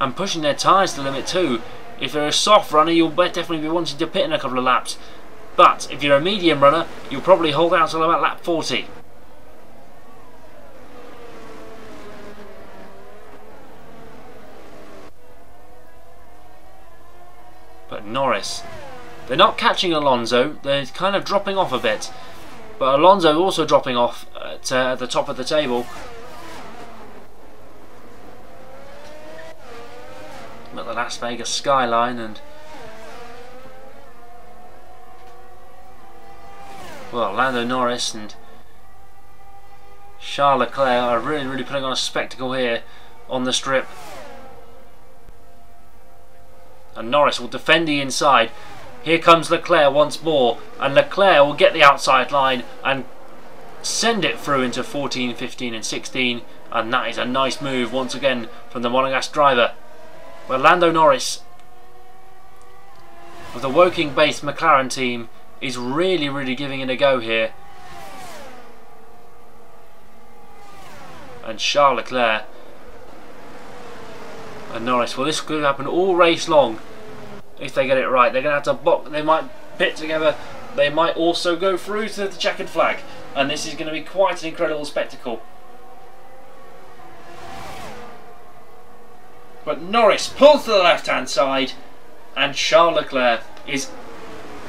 and pushing their tyres to the limit too. If you're a soft runner, you'll definitely be wanting to pit in a couple of laps. But if you're a medium runner, you'll probably hold out till about lap forty. But Norris, they're not catching Alonso, they're kind of dropping off a bit. But Alonso also dropping off at uh, the top of the table. At the Las Vegas skyline, and well, Lando Norris and Charles Leclerc are really, really putting on a spectacle here on the strip. And Norris will defend the inside. Here comes Leclerc once more, and Leclerc will get the outside line and send it through into fourteen, fifteen and sixteen, and that is a nice move once again from the Monegasque driver. Well, Lando Norris with the Woking based McLaren team is really really giving it a go here, and Charles Leclerc and Norris, well this could happen all race long if they get it right. They're going to have to box, they might pit together, they might also go through to the checkered flag, and this is going to be quite an incredible spectacle. But Norris pulls to the left hand side and Charles Leclerc is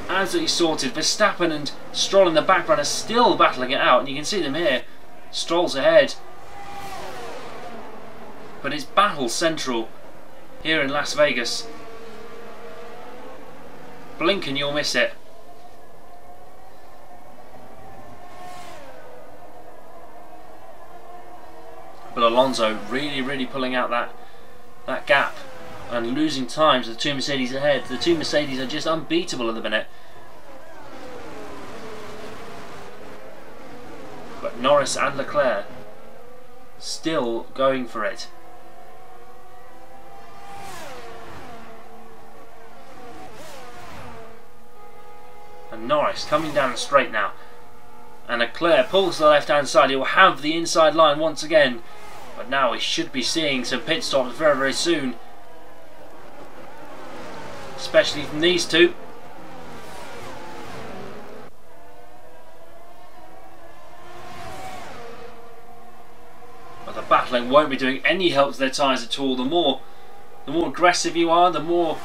absolutely sorted. Verstappen and Stroll in the background are still battling it out, and you can see them here. Stroll's ahead, but it's battle central here in Las Vegas. Blink and you'll miss it. But Alonso really really pulling out that that gap and losing time to the two Mercedes ahead. The two Mercedes are just unbeatable at the minute. But Norris and Leclerc still going for it. And Norris coming down the straight now. And Leclerc pulls to the left hand side. He'll have the inside line once again. But now we should be seeing some pit stops very very soon, especially from these two. But the battling won't be doing any help to their tyres at all. The more the more aggressive you are, the more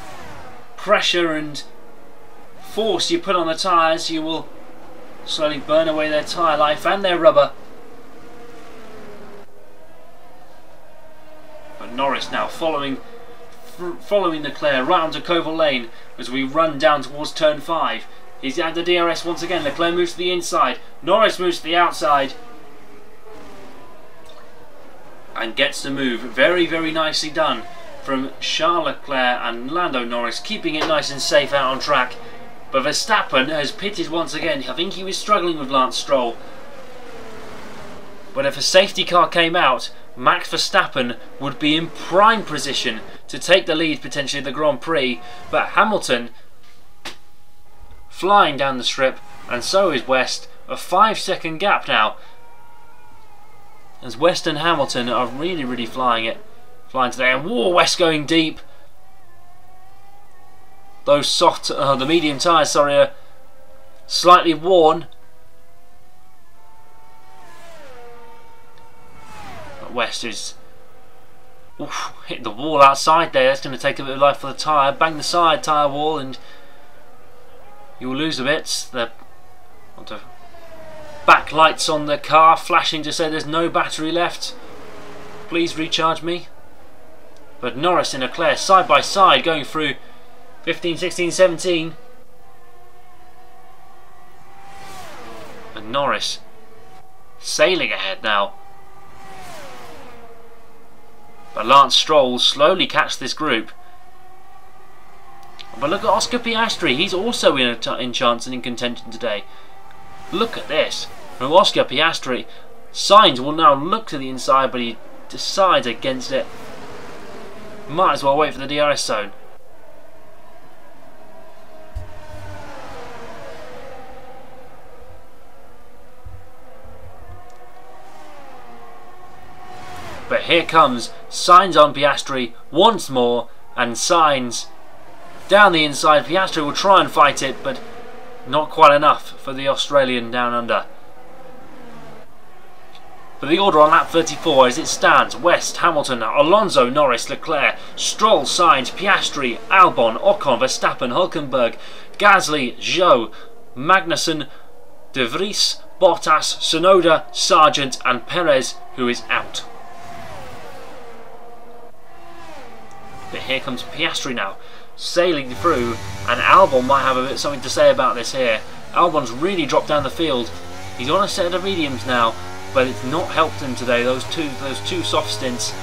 pressure and force you put on the tyres, you will slowly burn away their tyre life and their rubber. Norris now following following Leclerc round to Koval Lane as we run down towards turn five. He's at the D R S once again. Leclerc moves to the inside, Norris moves to the outside and gets the move very very nicely done from Charles Leclerc and Lando Norris, keeping it nice and safe out on track. But Verstappen has pitted once again. I think he was struggling with Lance Stroll. But if a safety car came out, Max Verstappen would be in prime position to take the lead, potentially the Grand Prix. But Hamilton flying down the strip, and so is West. A five second gap now, as West and Hamilton are really really flying it flying today. And whoa, West going deep. Those soft uh, the medium tyres sorry are slightly worn. But West is oof, hit the wall outside there. That's going to take a bit of life for the tyre. Bang the side tyre wall and you'll lose a bit. The onto back lights on the car flashing to say there's no battery left, please recharge me. But Norris and Leclerc side by side going through fifteen, sixteen, seventeen, and Norris sailing ahead now. But Lance Stroll slowly catches this group. But look at Oscar Piastri, he's also in, a in chance and in contention today. Look at this from Oscar Piastri. Sainz will now look to the inside, but he decides against it. Might as well wait for the D R S zone. But here comes Sainz on Piastri once more, and Sainz down the inside. Piastri will try and fight it, but not quite enough for the Australian down under. But the order on lap thirty-four as it stands: West, Hamilton, Alonso, Norris, Leclerc, Stroll, Sainz, Piastri, Albon, Ocon, Verstappen, Hülkenberg, Gasly, Zhou, Magnussen, De Vries, Bottas, Sonoda, Sargent and Perez, who is out. But here comes Piastri now, sailing through, and Albon might have a bit something to say about this here. Albon's really dropped down the field. He's on a set of mediums now, but it's not helped him today, those two those two soft stints.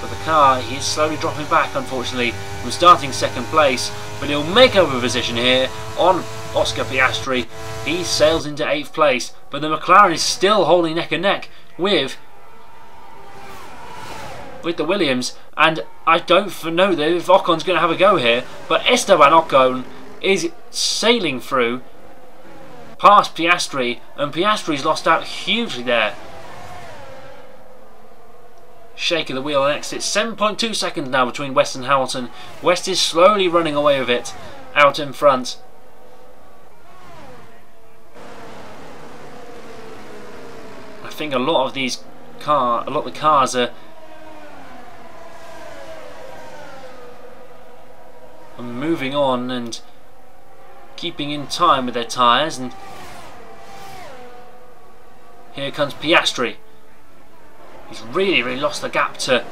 But the car, he is slowly dropping back, unfortunately, from starting second place. But he'll make up a position here on Oscar Piastri. He sails into eighth place, but the McLaren is still holding neck and neck with with the Williams. And I don't know if Ocon's going to have a go here, but Esteban Ocon is sailing through past Piastri, and Piastri's lost out hugely there. Shake of the wheel and exit. seven point two seconds now between West and Hamilton. West is slowly running away with it out in front. I think a lot of these car, a lot of the cars are moving on and keeping in time with their tyres. And here comes Piastri. He's really really lost the gap to,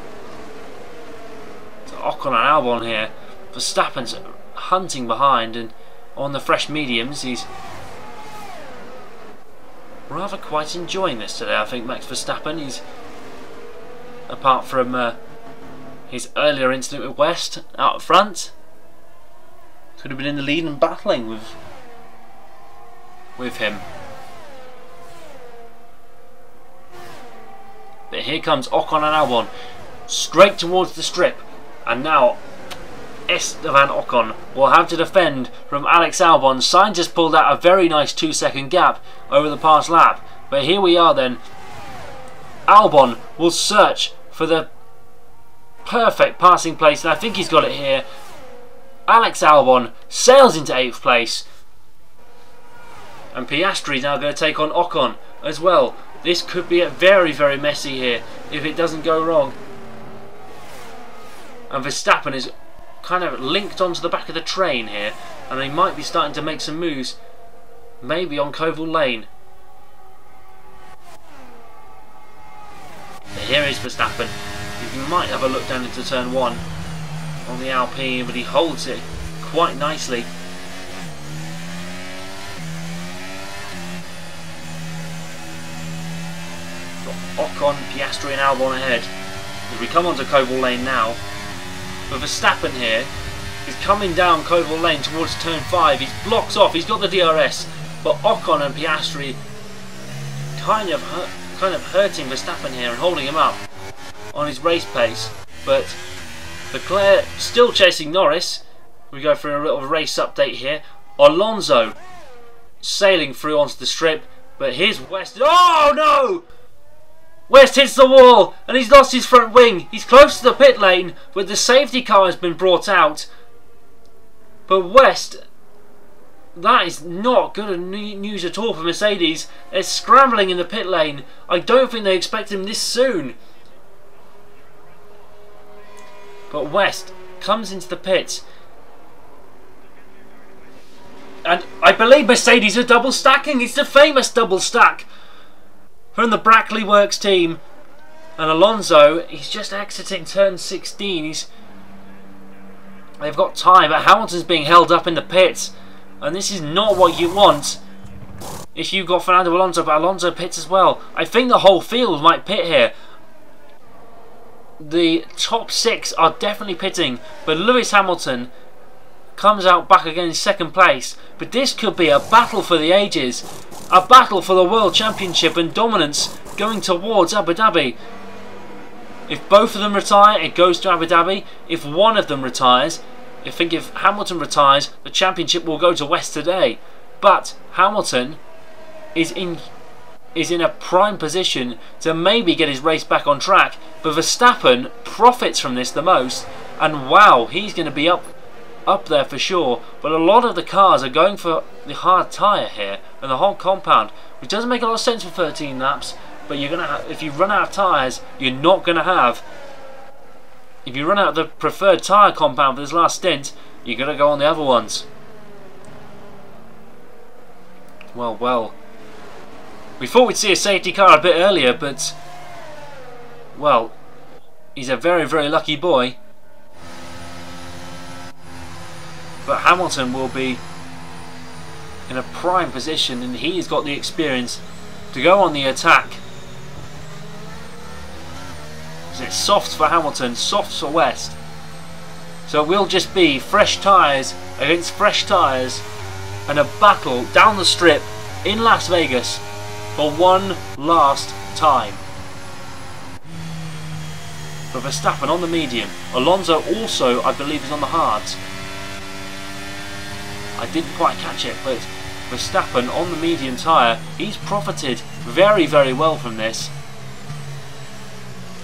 to Ocon and Albon here. Verstappen's hunting behind, and on the fresh mediums he's rather quite enjoying this today, I think, Max Verstappen. He's, apart from uh, his earlier incident with West out front, could have been in the lead and battling with with him. But here comes Ocon and Albon straight towards the strip, and now Esteban Ocon will have to defend from Alex Albon. Sainz has pulled out a very nice two second gap over the past lap. But here we are then. Albon will search for the perfect passing place, and I think he's got it here. Alex Albon sails into eighth place, and Piastri is now going to take on Ocon as well. This could be very very messy here if it doesn't go wrong. And Verstappen is kind of linked onto the back of the train here, and he might be starting to make some moves, maybe on Koval Lane. But here is Verstappen. You might have a look down into turn one on the Alpine, but he holds it quite nicely. Got Ocon, Piastri and Albon ahead as we come onto Koval Lane now. But Verstappen here is coming down Coldwell Lane towards turn five. He blocks off. He's got the D R S, but Ocon and Piastri kind of hurt, kind of hurting Verstappen here and holding him up on his race pace. But Leclerc still chasing Norris. We go for a little race update here. Alonso sailing through onto the strip, but here's West. Oh no! West hits the wall and he's lost his front wing. He's close to the pit lane, but the safety car has been brought out. But West, that is not good news at all for Mercedes. They're scrambling in the pit lane. I don't think they expect him this soon. But West comes into the pits. And I believe Mercedes are double stacking. It's the famous double stack from the Brackley Works team. And Alonso, he's just exiting turn sixteen. He's, they've got time, but Hamilton's being held up in the pits. And this is not what you want if you've got Fernando Alonso, but Alonso pits as well. I think the whole field might pit here. The top six are definitely pitting, but Lewis Hamilton comes out back again in second place. But this could be a battle for the ages, a battle for the World Championship and dominance going towards Abu Dhabi. If both of them retire, it goes to Abu Dhabi. If one of them retires, I think if Hamilton retires, the championship will go to West today. But Hamilton is in is in a prime position to maybe get his race back on track. But Verstappen profits from this the most, and wow, he's going to be up up there for sure. But a lot of the cars are going for the hard tyre here and the whole compound, which doesn't make a lot of sense for thirteen laps. But you're gonna have, if you run out of tyres, you're not going to have. If you run out of the preferred tyre compound for this last stint, you're going to go on the other ones. Well, well. We thought we'd see a safety car a bit earlier, but... well, he's a very, very lucky boy. But Hamilton will be in a prime position, and he's got the experience to go on the attack. It's soft for Hamilton, soft for West. So it will just be fresh tyres against fresh tyres and a battle down the strip in Las Vegas for one last time. But Verstappen on the medium. Alonso also, I believe, is on the hards. I didn't quite catch it, but Verstappen on the medium tyre. He's profited very, very well from this,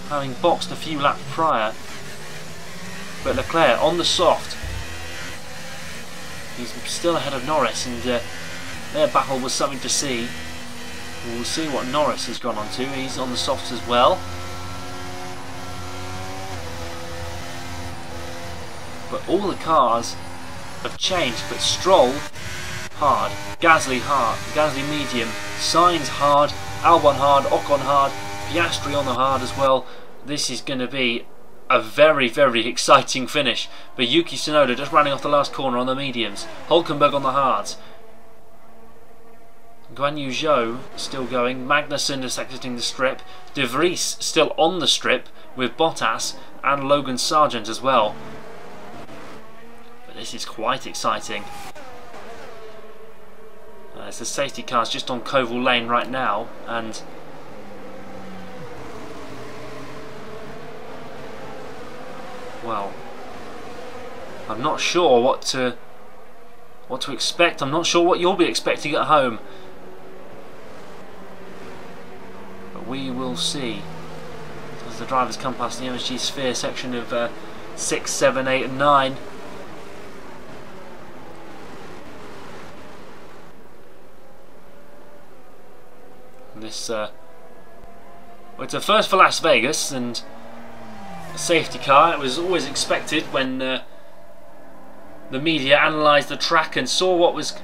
having boxed a few laps prior. But Leclerc on the soft, he's still ahead of Norris, and uh, their battle was something to see. We'll see what Norris has gone on to. He's on the soft as well. But all the cars have changed. But Stroll hard, Gasly hard, Gasly medium, Sainz hard, Albon hard, Ocon hard, Piastri on the hard as well. This is going to be a very, very exciting finish. But Yuki Tsunoda just running off the last corner on the mediums. Hülkenberg on the hards. Guan Yu Zhou still going. Magnussen is exiting the strip. De Vries still on the strip with Bottas and Logan Sargent as well. But this is quite exciting. Uh, it's the safety cars just on Koval Lane right now, and well, I'm not sure what to what to expect. I'm not sure what you'll be expecting at home, but we will see as the drivers come past the M S G Sphere section of uh, six, seven, eight, and nine. And this uh, well, it's a first for Las Vegas, and safety car. It was always expected when uh, the media analysed the track and saw what was,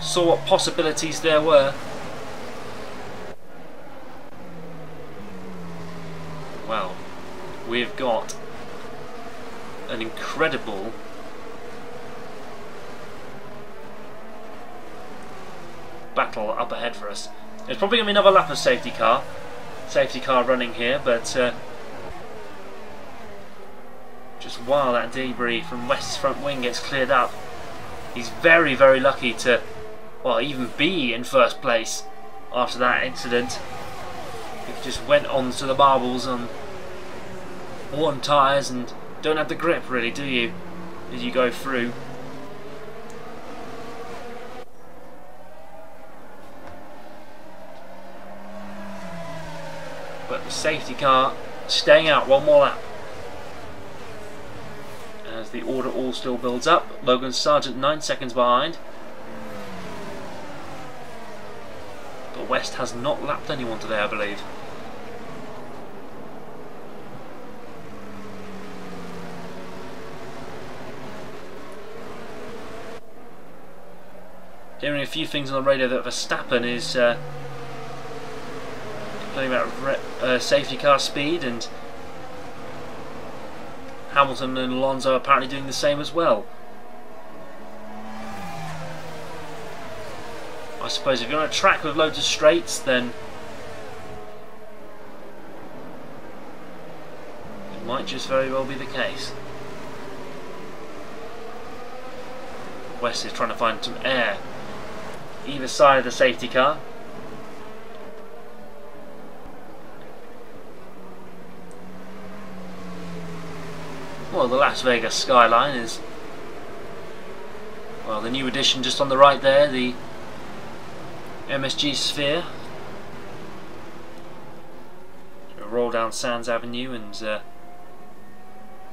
saw what possibilities there were. Well, we've got an incredible battle up ahead for us. There's probably going to be another lap of safety car, safety car running here, but. Uh, while that debris from West's front wing gets cleared up. He's very, very lucky to, well, even be in first place after that incident. He just went on to the marbles on worn tyres and don't have the grip really, do you, as you go through. But the safety car staying out one more lap. As the order all still builds up, Logan Sargent nine seconds behind. But West has not lapped anyone today, I believe. Hearing a few things on the radio that Verstappen is uh, complaining about re uh, safety car speed, and Hamilton and Alonso apparently doing the same as well. I suppose if you're on a track with loads of straights, then it might just very well be the case. West is trying to find some air either side of the safety car. Well, the Las Vegas skyline is, well, the new addition just on the right there, the M S G Sphere. So roll down Sands Avenue and uh,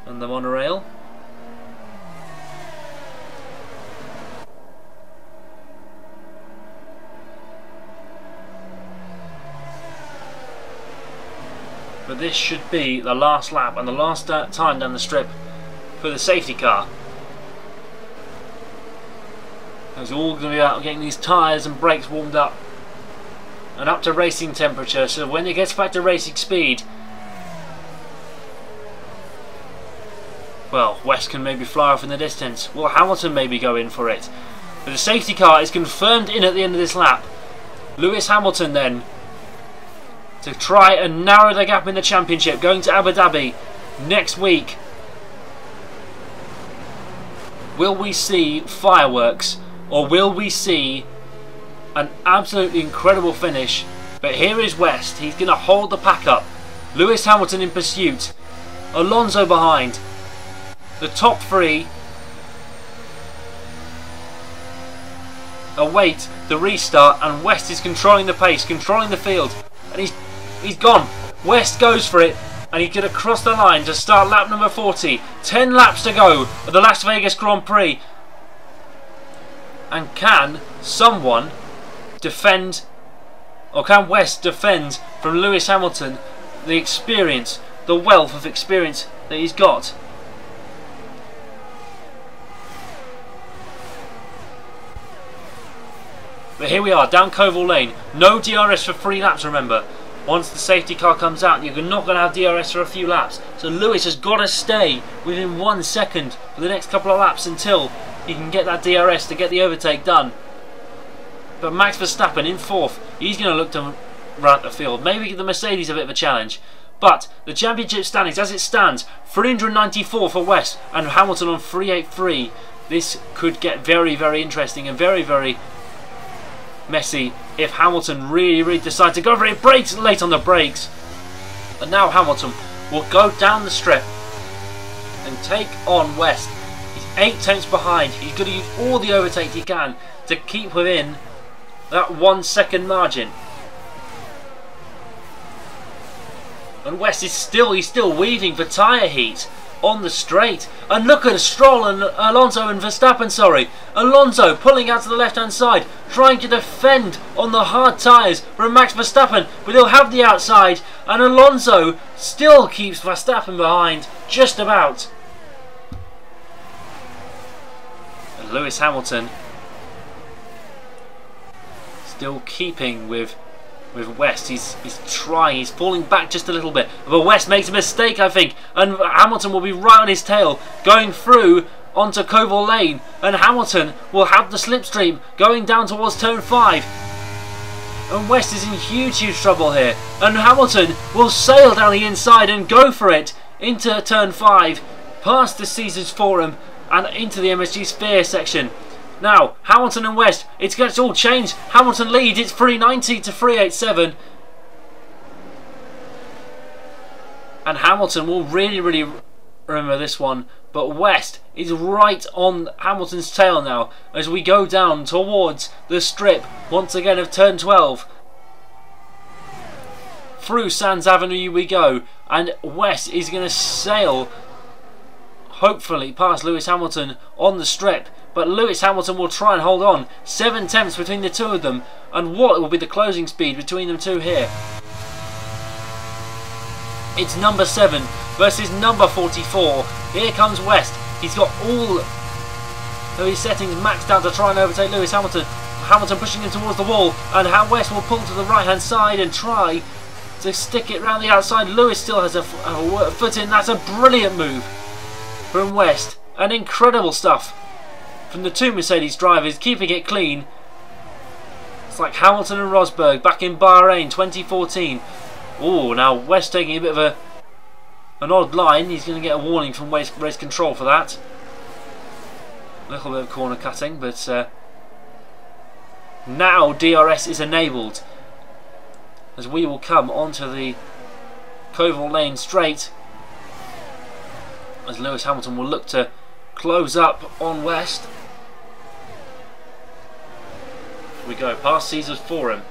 and the monorail. But this should be the last lap and the last time down the strip for the safety car. It's all going to be about getting these tyres and brakes warmed up and up to racing temperature, so when it gets back to racing speed, well, West can maybe fly off in the distance, well, Hamilton maybe go in for it. But the safety car is confirmed in at the end of this lap. Lewis Hamilton then, to try and narrow the gap in the championship, going to Abu Dhabi next week. Will we see fireworks, or will we see an absolutely incredible finish? But here is West. He's going to hold the pack up. Lewis Hamilton in pursuit, Alonso behind. The top three await the restart, and West is controlling the pace, controlling the field, and he's He's gone. West goes for it, and he's going to cross the line to start lap number forty. ten laps to go at the Las Vegas Grand Prix. And can someone defend, or can West defend from Lewis Hamilton the experience, the wealth of experience that he's got? But here we are, down Koval Lane. No D R S for three laps, remember. Once the safety car comes out, you're not going to have D R S for a few laps. So Lewis has got to stay within one second for the next couple of laps until he can get that D R S to get the overtake done. But Max Verstappen in fourth, he's going to look to run the field. Maybe give the Mercedes a bit of a challenge. But the championship standings, as it stands, three hundred ninety-four for West and Hamilton on three eighty-three. This could get very, very interesting and very, very messy if Hamilton really, really decides to go for it. Brakes late on the brakes, and now Hamilton will go down the strip and take on West. He's eight tenths behind. He's going to use all the overtake he can to keep within that one second margin. And West is still, he's still weaving for tyre heat on the straight, and look at Stroll and Alonso and Verstappen, sorry, Alonso pulling out to the left hand side, trying to defend on the hard tyres from Max Verstappen, but he'll have the outside, and Alonso still keeps Verstappen behind, just about. And Lewis Hamilton still keeping with With West, he's, he's trying, he's falling back just a little bit. But West makes a mistake, I think, and Hamilton will be right on his tail, going through onto Koval Lane, and Hamilton will have the slipstream going down towards turn five. And West is in huge, huge trouble here. And Hamilton will sail down the inside and go for it into turn five, past this season's forum and into the M S G Sphere section. Now, Hamilton and West, it's gets all changed. Hamilton leads, it's three ninety to three eighty-seven. And Hamilton will really, really remember this one. But West is right on Hamilton's tail now as we go down towards the strip once again of turn twelve. Through Sands Avenue we go, and West is going to sail hopefully past Lewis Hamilton on the strip, but Lewis Hamilton will try and hold on. Seven tenths between the two of them, and what will be the closing speed between them two here? It's number seven versus number forty-four. Here comes West. He's got all of his settings maxed out to try and overtake Lewis Hamilton. Hamilton pushing him towards the wall, and West will pull to the right hand side and try to stick it round the outside. Lewis still has a, a foot in. That's a brilliant move from West, and incredible stuff from the two Mercedes drivers, keeping it clean. It's like Hamilton and Rosberg back in Bahrain twenty fourteen. Oh, now West taking a bit of a an odd line. He's going to get a warning from race, race control for that. A little bit of corner cutting, but uh, now D R S is enabled as we will come onto the Koval Lane straight, as Lewis Hamilton will look to close up on West. We go past Caesar's Forum.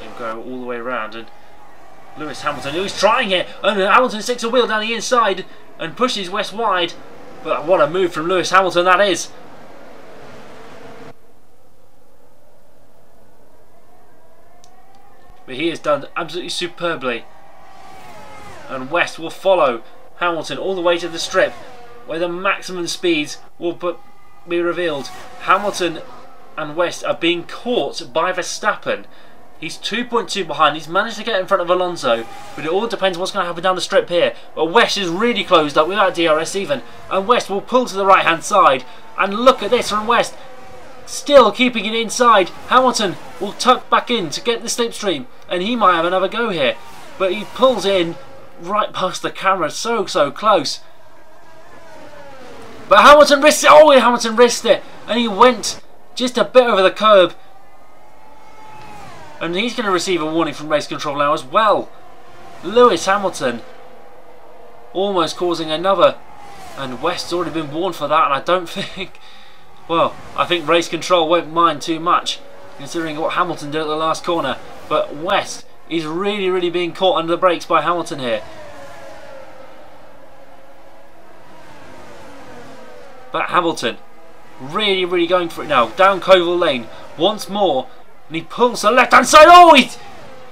He'll go all the way around, and Lewis Hamilton, who's trying here, and Hamilton sticks a wheel down the inside and pushes West wide. But what a move from Lewis Hamilton that is. But he has done absolutely superbly. And West will follow Hamilton all the way to the strip, where the maximum speeds will be revealed. Hamilton and West are being caught by Verstappen. He's two point two behind. He's managed to get in front of Alonso, but it all depends what's going to happen down the strip here. But West is really closed up without D R S even, and West will pull to the right hand side, and look at this from West, still keeping it inside. Hamilton will tuck back in to get the slipstream, and he might have another go here, but he pulls in right past the camera, so so close. But Hamilton risked it. Oh, Hamilton risked it, and he went just a bit over the curb, and he's going to receive a warning from race control now as well. Lewis Hamilton almost causing another, and West's already been warned for that, and I don't think, well, I think race control won't mind too much considering what Hamilton did at the last corner. But West, he's really, really being caught under the brakes by Hamilton here. But Hamilton, really, really going for it now. Down Koval Lane once more, and he pulls the left-hand side. Oh, he's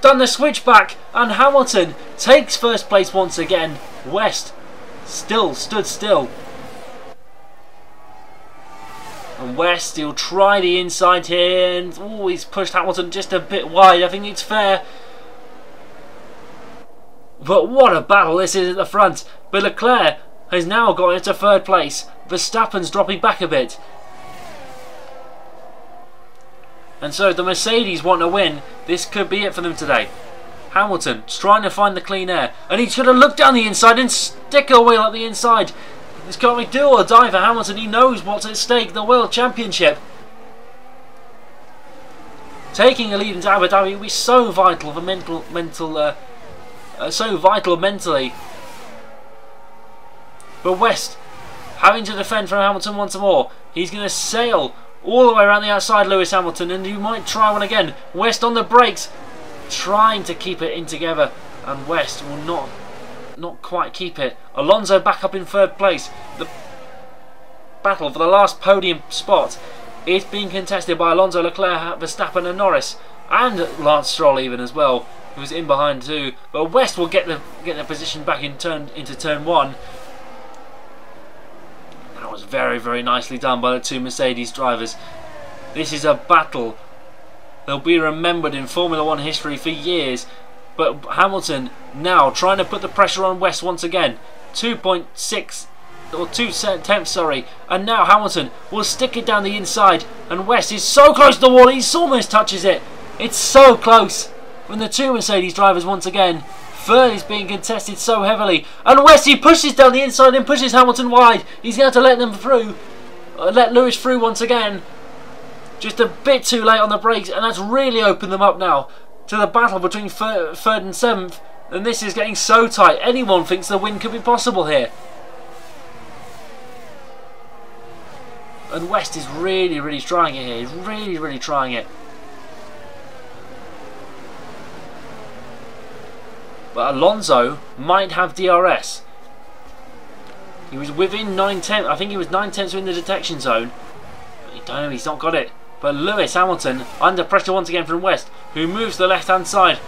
done the switchback, and Hamilton takes first place once again. West still stood still. And West, he'll try the inside here, and oh, he's pushed Hamilton just a bit wide. I think it's fair. But what a battle this is at the front. But Leclerc has now got into third place. Verstappen's dropping back a bit. And so if the Mercedes want to win, this could be it for them today. Hamilton's trying to find the clean air, and he's going to look down the inside and stick a wheel up the inside. This can't be do or die for Hamilton. He knows what's at stake, the World Championship. Taking a lead into Abu Dhabi will be so vital for mental... mental uh, Uh, so vital mentally. But West, having to defend from Hamilton once more, he's going to sail all the way around the outside Lewis Hamilton, and you might try one again. West on the brakes, trying to keep it in together, and West will not not quite keep it. Alonso back up in third place. The battle for the last podium spot is being contested by Alonso, Leclerc, Verstappen and Norris, and Lance Stroll even as well, was in behind too. But West will get the get the position back in turn into turn one. That was very, very nicely done by the two Mercedes drivers. This is a battle they'll be remembered in Formula One history for years. But Hamilton now trying to put the pressure on West once again. two point six or two tenths, sorry. And now Hamilton will stick it down the inside, and West is so close to the wall he almost touches it. It's so close. When the two Mercedes drivers once again, Third is being contested so heavily. And West, he pushes down the inside and pushes Hamilton wide. He's going to let them through. Uh, let Lewis through once again. Just a bit too late on the brakes. And that's really opened them up now to the battle between third and seventh. And this is getting so tight. Anyone thinks the win could be possible here. And West is really, really trying it here. He's really, really trying it. But Alonso might have D R S. He was within nine tenths. I think he was nine tenths in the detection zone. I don't know, he's not got it. But Lewis Hamilton under pressure once again from West, who moves the left-hand side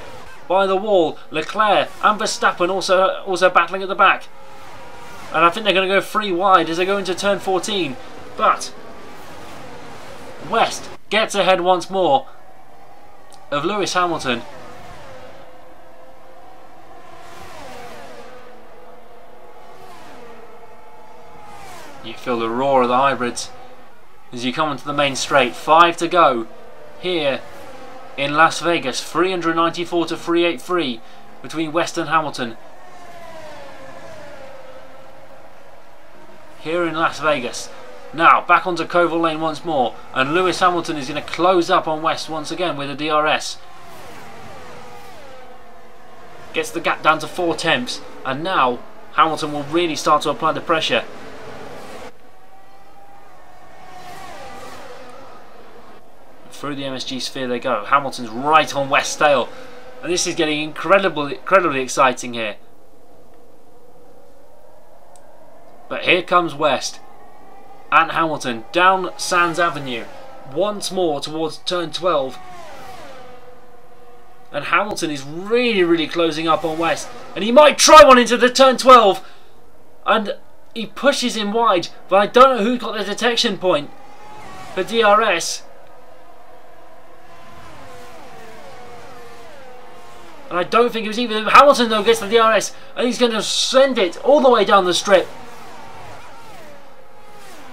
by the wall. Leclerc and Verstappen also, also battling at the back. And I think they're going to go three wide as they go into turn fourteen. But West gets ahead once more of Lewis Hamilton. You feel the roar of the hybrids as you come into the main straight. Five to go here in Las Vegas. three ninety-four to three eighty-three between West and Hamilton. Here in Las Vegas. Now back onto Koval Lane once more, and Lewis Hamilton is going to close up on West once again with a D R S. Gets the gap down to four tenths, and now Hamilton will really start to apply the pressure. Through the M S G Sphere they go. Hamilton's right on West's tail, and this is getting incredibly, incredibly exciting here. But here comes West and Hamilton down Sands Avenue once more towards turn twelve, and Hamilton is really really closing up on West, and he might try one into the turn twelve, and he pushes him wide, but I don't know who got the detection point for D R S, and I don't think it was even Hamilton though gets the D R S, and he's going to send it all the way down the strip.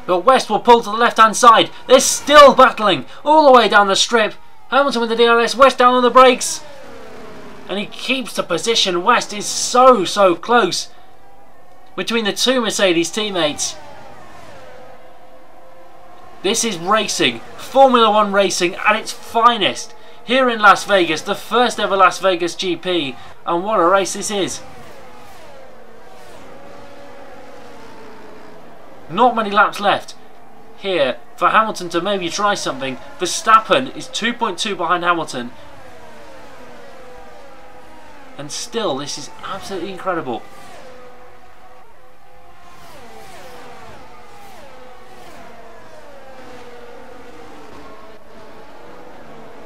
But West will pull to the left-hand side. They're still battling all the way down the strip. Hamilton with the D R S, West down on the brakes. And he keeps the position. West is so, so close between the two Mercedes teammates. This is racing, Formula One racing at its finest. Here in Las Vegas, the first ever Las Vegas G P. And what a race this is. Not many laps left here for Hamilton to maybe try something. Verstappen is two point two behind Hamilton. And still, this is absolutely incredible.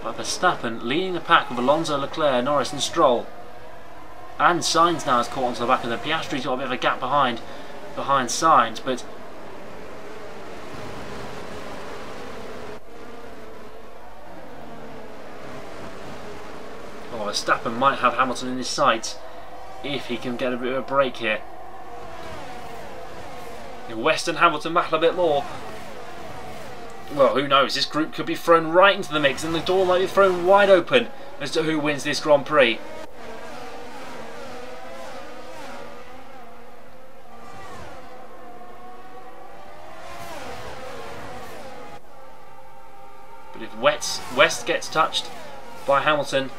But Verstappen leading the pack with Alonso, Leclerc, Norris and Stroll. And Sainz now is caught onto the back of the Piastri's got a bit of a gap behind, behind Sainz, but Verstappen might have Hamilton in his sights if he can get a bit of a break here. West and Hamilton battle a bit more. Well, who knows? This group could be thrown right into the mix, and the door might be thrown wide open as to who wins this Grand Prix. But if West gets touched by Hamilton,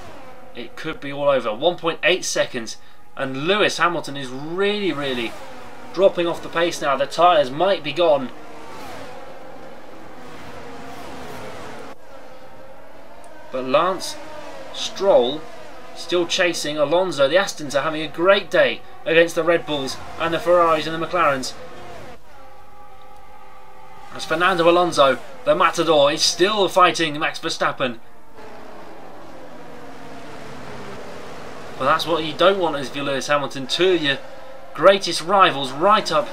it could be all over. one point eight seconds, and Lewis Hamilton is really really dropping off the pace now. The tyres might be gone. But Lance Stroll still chasing Alonso. The Astons are having a great day against the Red Bulls and the Ferraris and the McLarens. As Fernando Alonso, the Matador, is still fighting Max Verstappen. Well, that's what you don't want is Lewis Hamilton, two of your greatest rivals right up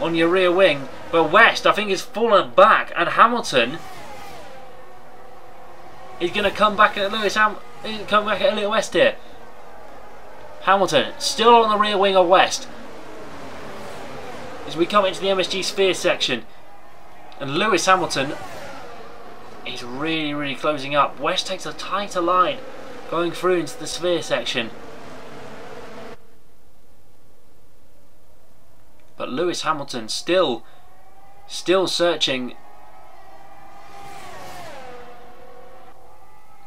on your rear wing. But West, I think, has fallen back, and Hamilton is going to come back at Lewis Ham come back at Elliot West here. Hamilton still on the rear wing of West as we come into the M S G Sphere section, and Lewis Hamilton is really, really closing up. West takes a tighter line, going through into the Sphere section. but Lewis Hamilton still still searching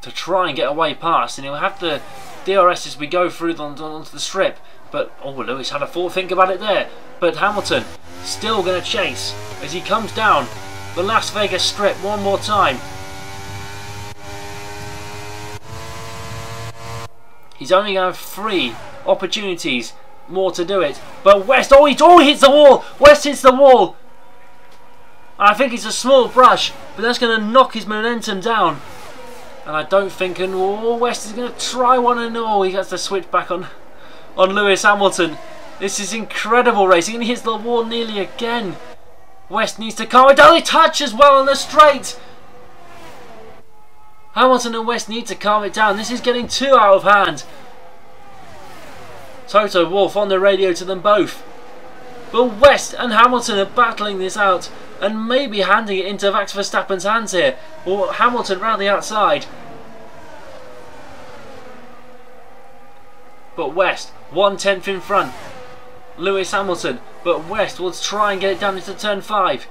to try and get away past, and he'll have the D R S as we go through onto the strip. But oh, Lewis had a thought, think about it there, but Hamilton still going to chase as he comes down the Las Vegas strip one more time. He's only going to have three opportunities more to do it, but West, oh he oh, hits the wall, West hits the wall. I think it's a small brush, but that's going to knock his momentum down. And I don't think, and oh, West is going to try one, and oh, he has to switch back on, on Lewis Hamilton. This is incredible racing, and he hits the wall nearly again. West needs to calm it down, he touches well on the straight. Hamilton and West need to calm it down, this is getting too out of hand. Toto Wolff on the radio to them both. But West and Hamilton are battling this out, and maybe handing it into Max Verstappen's hands here, or Hamilton round the outside. But West, one tenth in front, Lewis Hamilton, but West will try and get it down into turn five.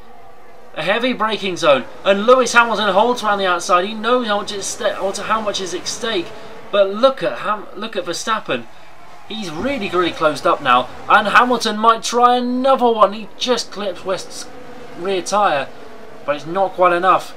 A heavy braking zone, and Lewis Hamilton holds around the outside. He knows how much is how much is at stake, but look at Ham look at Verstappen. He's really, really closed up now, and Hamilton might try another one. He just clips West's rear tyre, but it's not quite enough.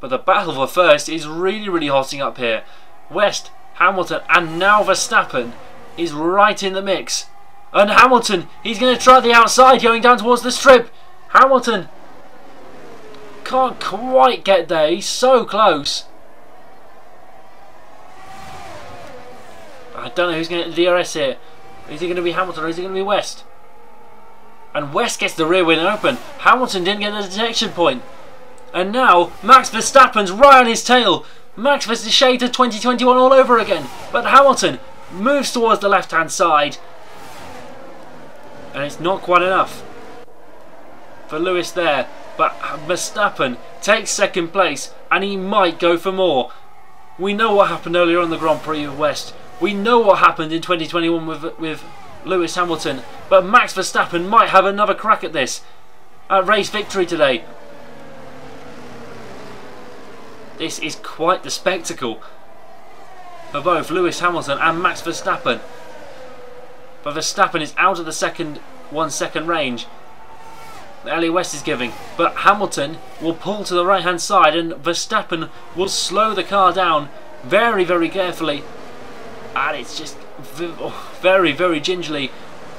But the battle for first is really, really hotting up here. West, Hamilton, and now Verstappen is right in the mix. And Hamilton, he's going to try the outside, going down towards the strip. Hamilton can't quite get there, he's so close. I don't know who's going to get the D R S here. Is it going to be Hamilton or is it going to be West? And West gets the rear wing open. Hamilton didn't get the detection point. And now Max Verstappen's right on his tail. Max versus shade of twenty twenty-one all over again. But Hamilton moves towards the left hand side. And it's not quite enough for Lewis there. But Verstappen takes second place and he might go for more. We know what happened earlier on the Grand Prix of West. We know what happened in twenty twenty-one with, with Lewis Hamilton, but Max Verstappen might have another crack at this, at race victory today. This is quite the spectacle for both Lewis Hamilton and Max Verstappen. But Verstappen is out of the second one second range that Elliot West is giving, but Hamilton will pull to the right hand side and Verstappen will slow the car down very, very carefully. And it's just very, very gingerly.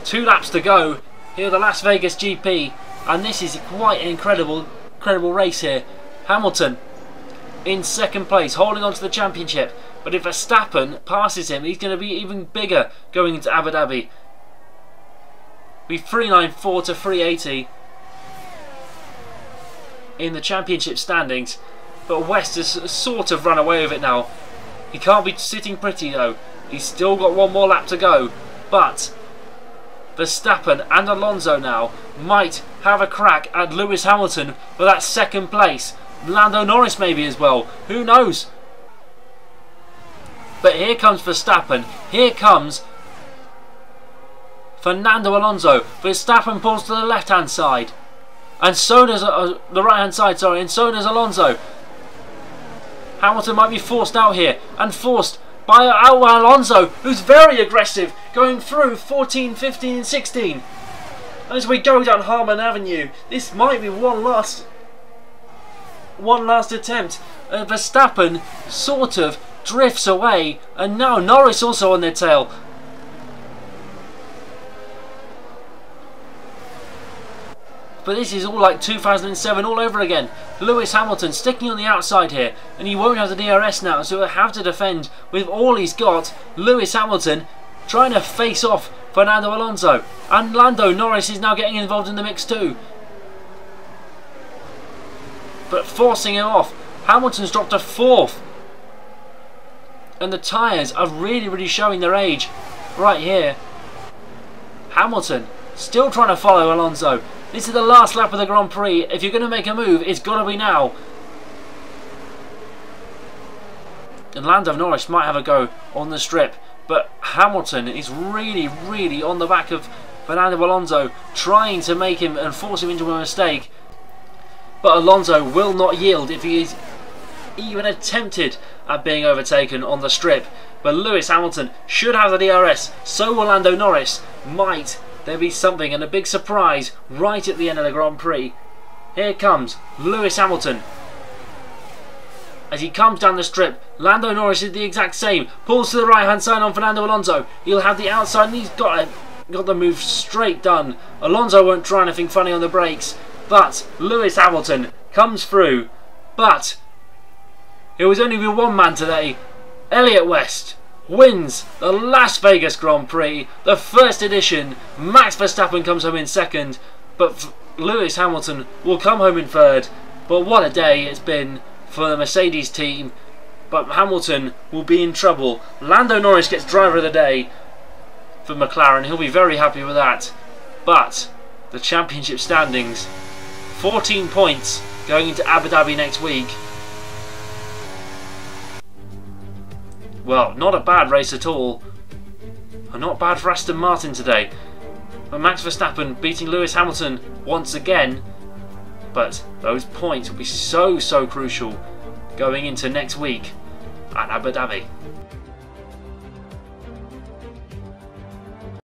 Two laps to go here at the Las Vegas G P, and this is quite an incredible, incredible race here. Hamilton in second place, holding on to the championship. But if Verstappen passes him, he's going to be even bigger going into Abu Dhabi. Be three ninety-four to three eighty in the championship standings. But West has sort of run away with it now. He can't be sitting pretty though. He's still got one more lap to go, but Verstappen and Alonso now might have a crack at Lewis Hamilton for that second place. Lando Norris maybe as well, who knows? But here comes Verstappen, here comes Fernando Alonso. Verstappen pulls to the left hand side, and so does uh, the right hand side, sorry, and so does Alonso. Hamilton might be forced out here, and forced by Alonso, who's very aggressive, going through fourteen, fifteen and sixteen. As we go down Harmon Avenue, this might be one last one last attempt. Uh, Verstappen sort of drifts away, and now Norris also on their tail. But this is all like two thousand seven all over again. Lewis Hamilton sticking on the outside here, and he won't have the D R S now, so he'll have to defend with all he's got. Lewis Hamilton trying to face off Fernando Alonso, and Lando Norris is now getting involved in the mix too, but forcing him off. Hamilton's dropped to fourth, and the tyres are really, really showing their age right here. Hamilton still trying to follow Alonso. This is the last lap of the Grand Prix. If you're going to make a move, it's got to be now. And Lando Norris might have a go on the strip. But Hamilton is really, really on the back of Fernando Alonso, trying to make him and force him into a mistake. But Alonso will not yield if he is even attempted at being overtaken on the strip. But Lewis Hamilton should have the D R S, so will Lando Norris. Might there be something and a big surprise right at the end of the Grand Prix. Here comes Lewis Hamilton. As he comes down the strip, Lando Norris is the exact same. Pulls to the right hand side on Fernando Alonso. He'll have the outside and he's got it. Got the move straight done. Alonso won't try anything funny on the brakes, but Lewis Hamilton comes through. But it was only with one man today. Elliot West wins the Las Vegas Grand Prix, the first edition. Max Verstappen comes home in second, but Lewis Hamilton will come home in third. But what a day it's been for the Mercedes team. But Hamilton will be in trouble. Lando Norris gets driver of the day for McLaren, he'll be very happy with that. But the championship standings, fourteen points going into Abu Dhabi next week. Well, not a bad race at all, and not bad for Aston Martin today. But Max Verstappen beating Lewis Hamilton once again, but those points will be so so crucial going into next week at Abu Dhabi.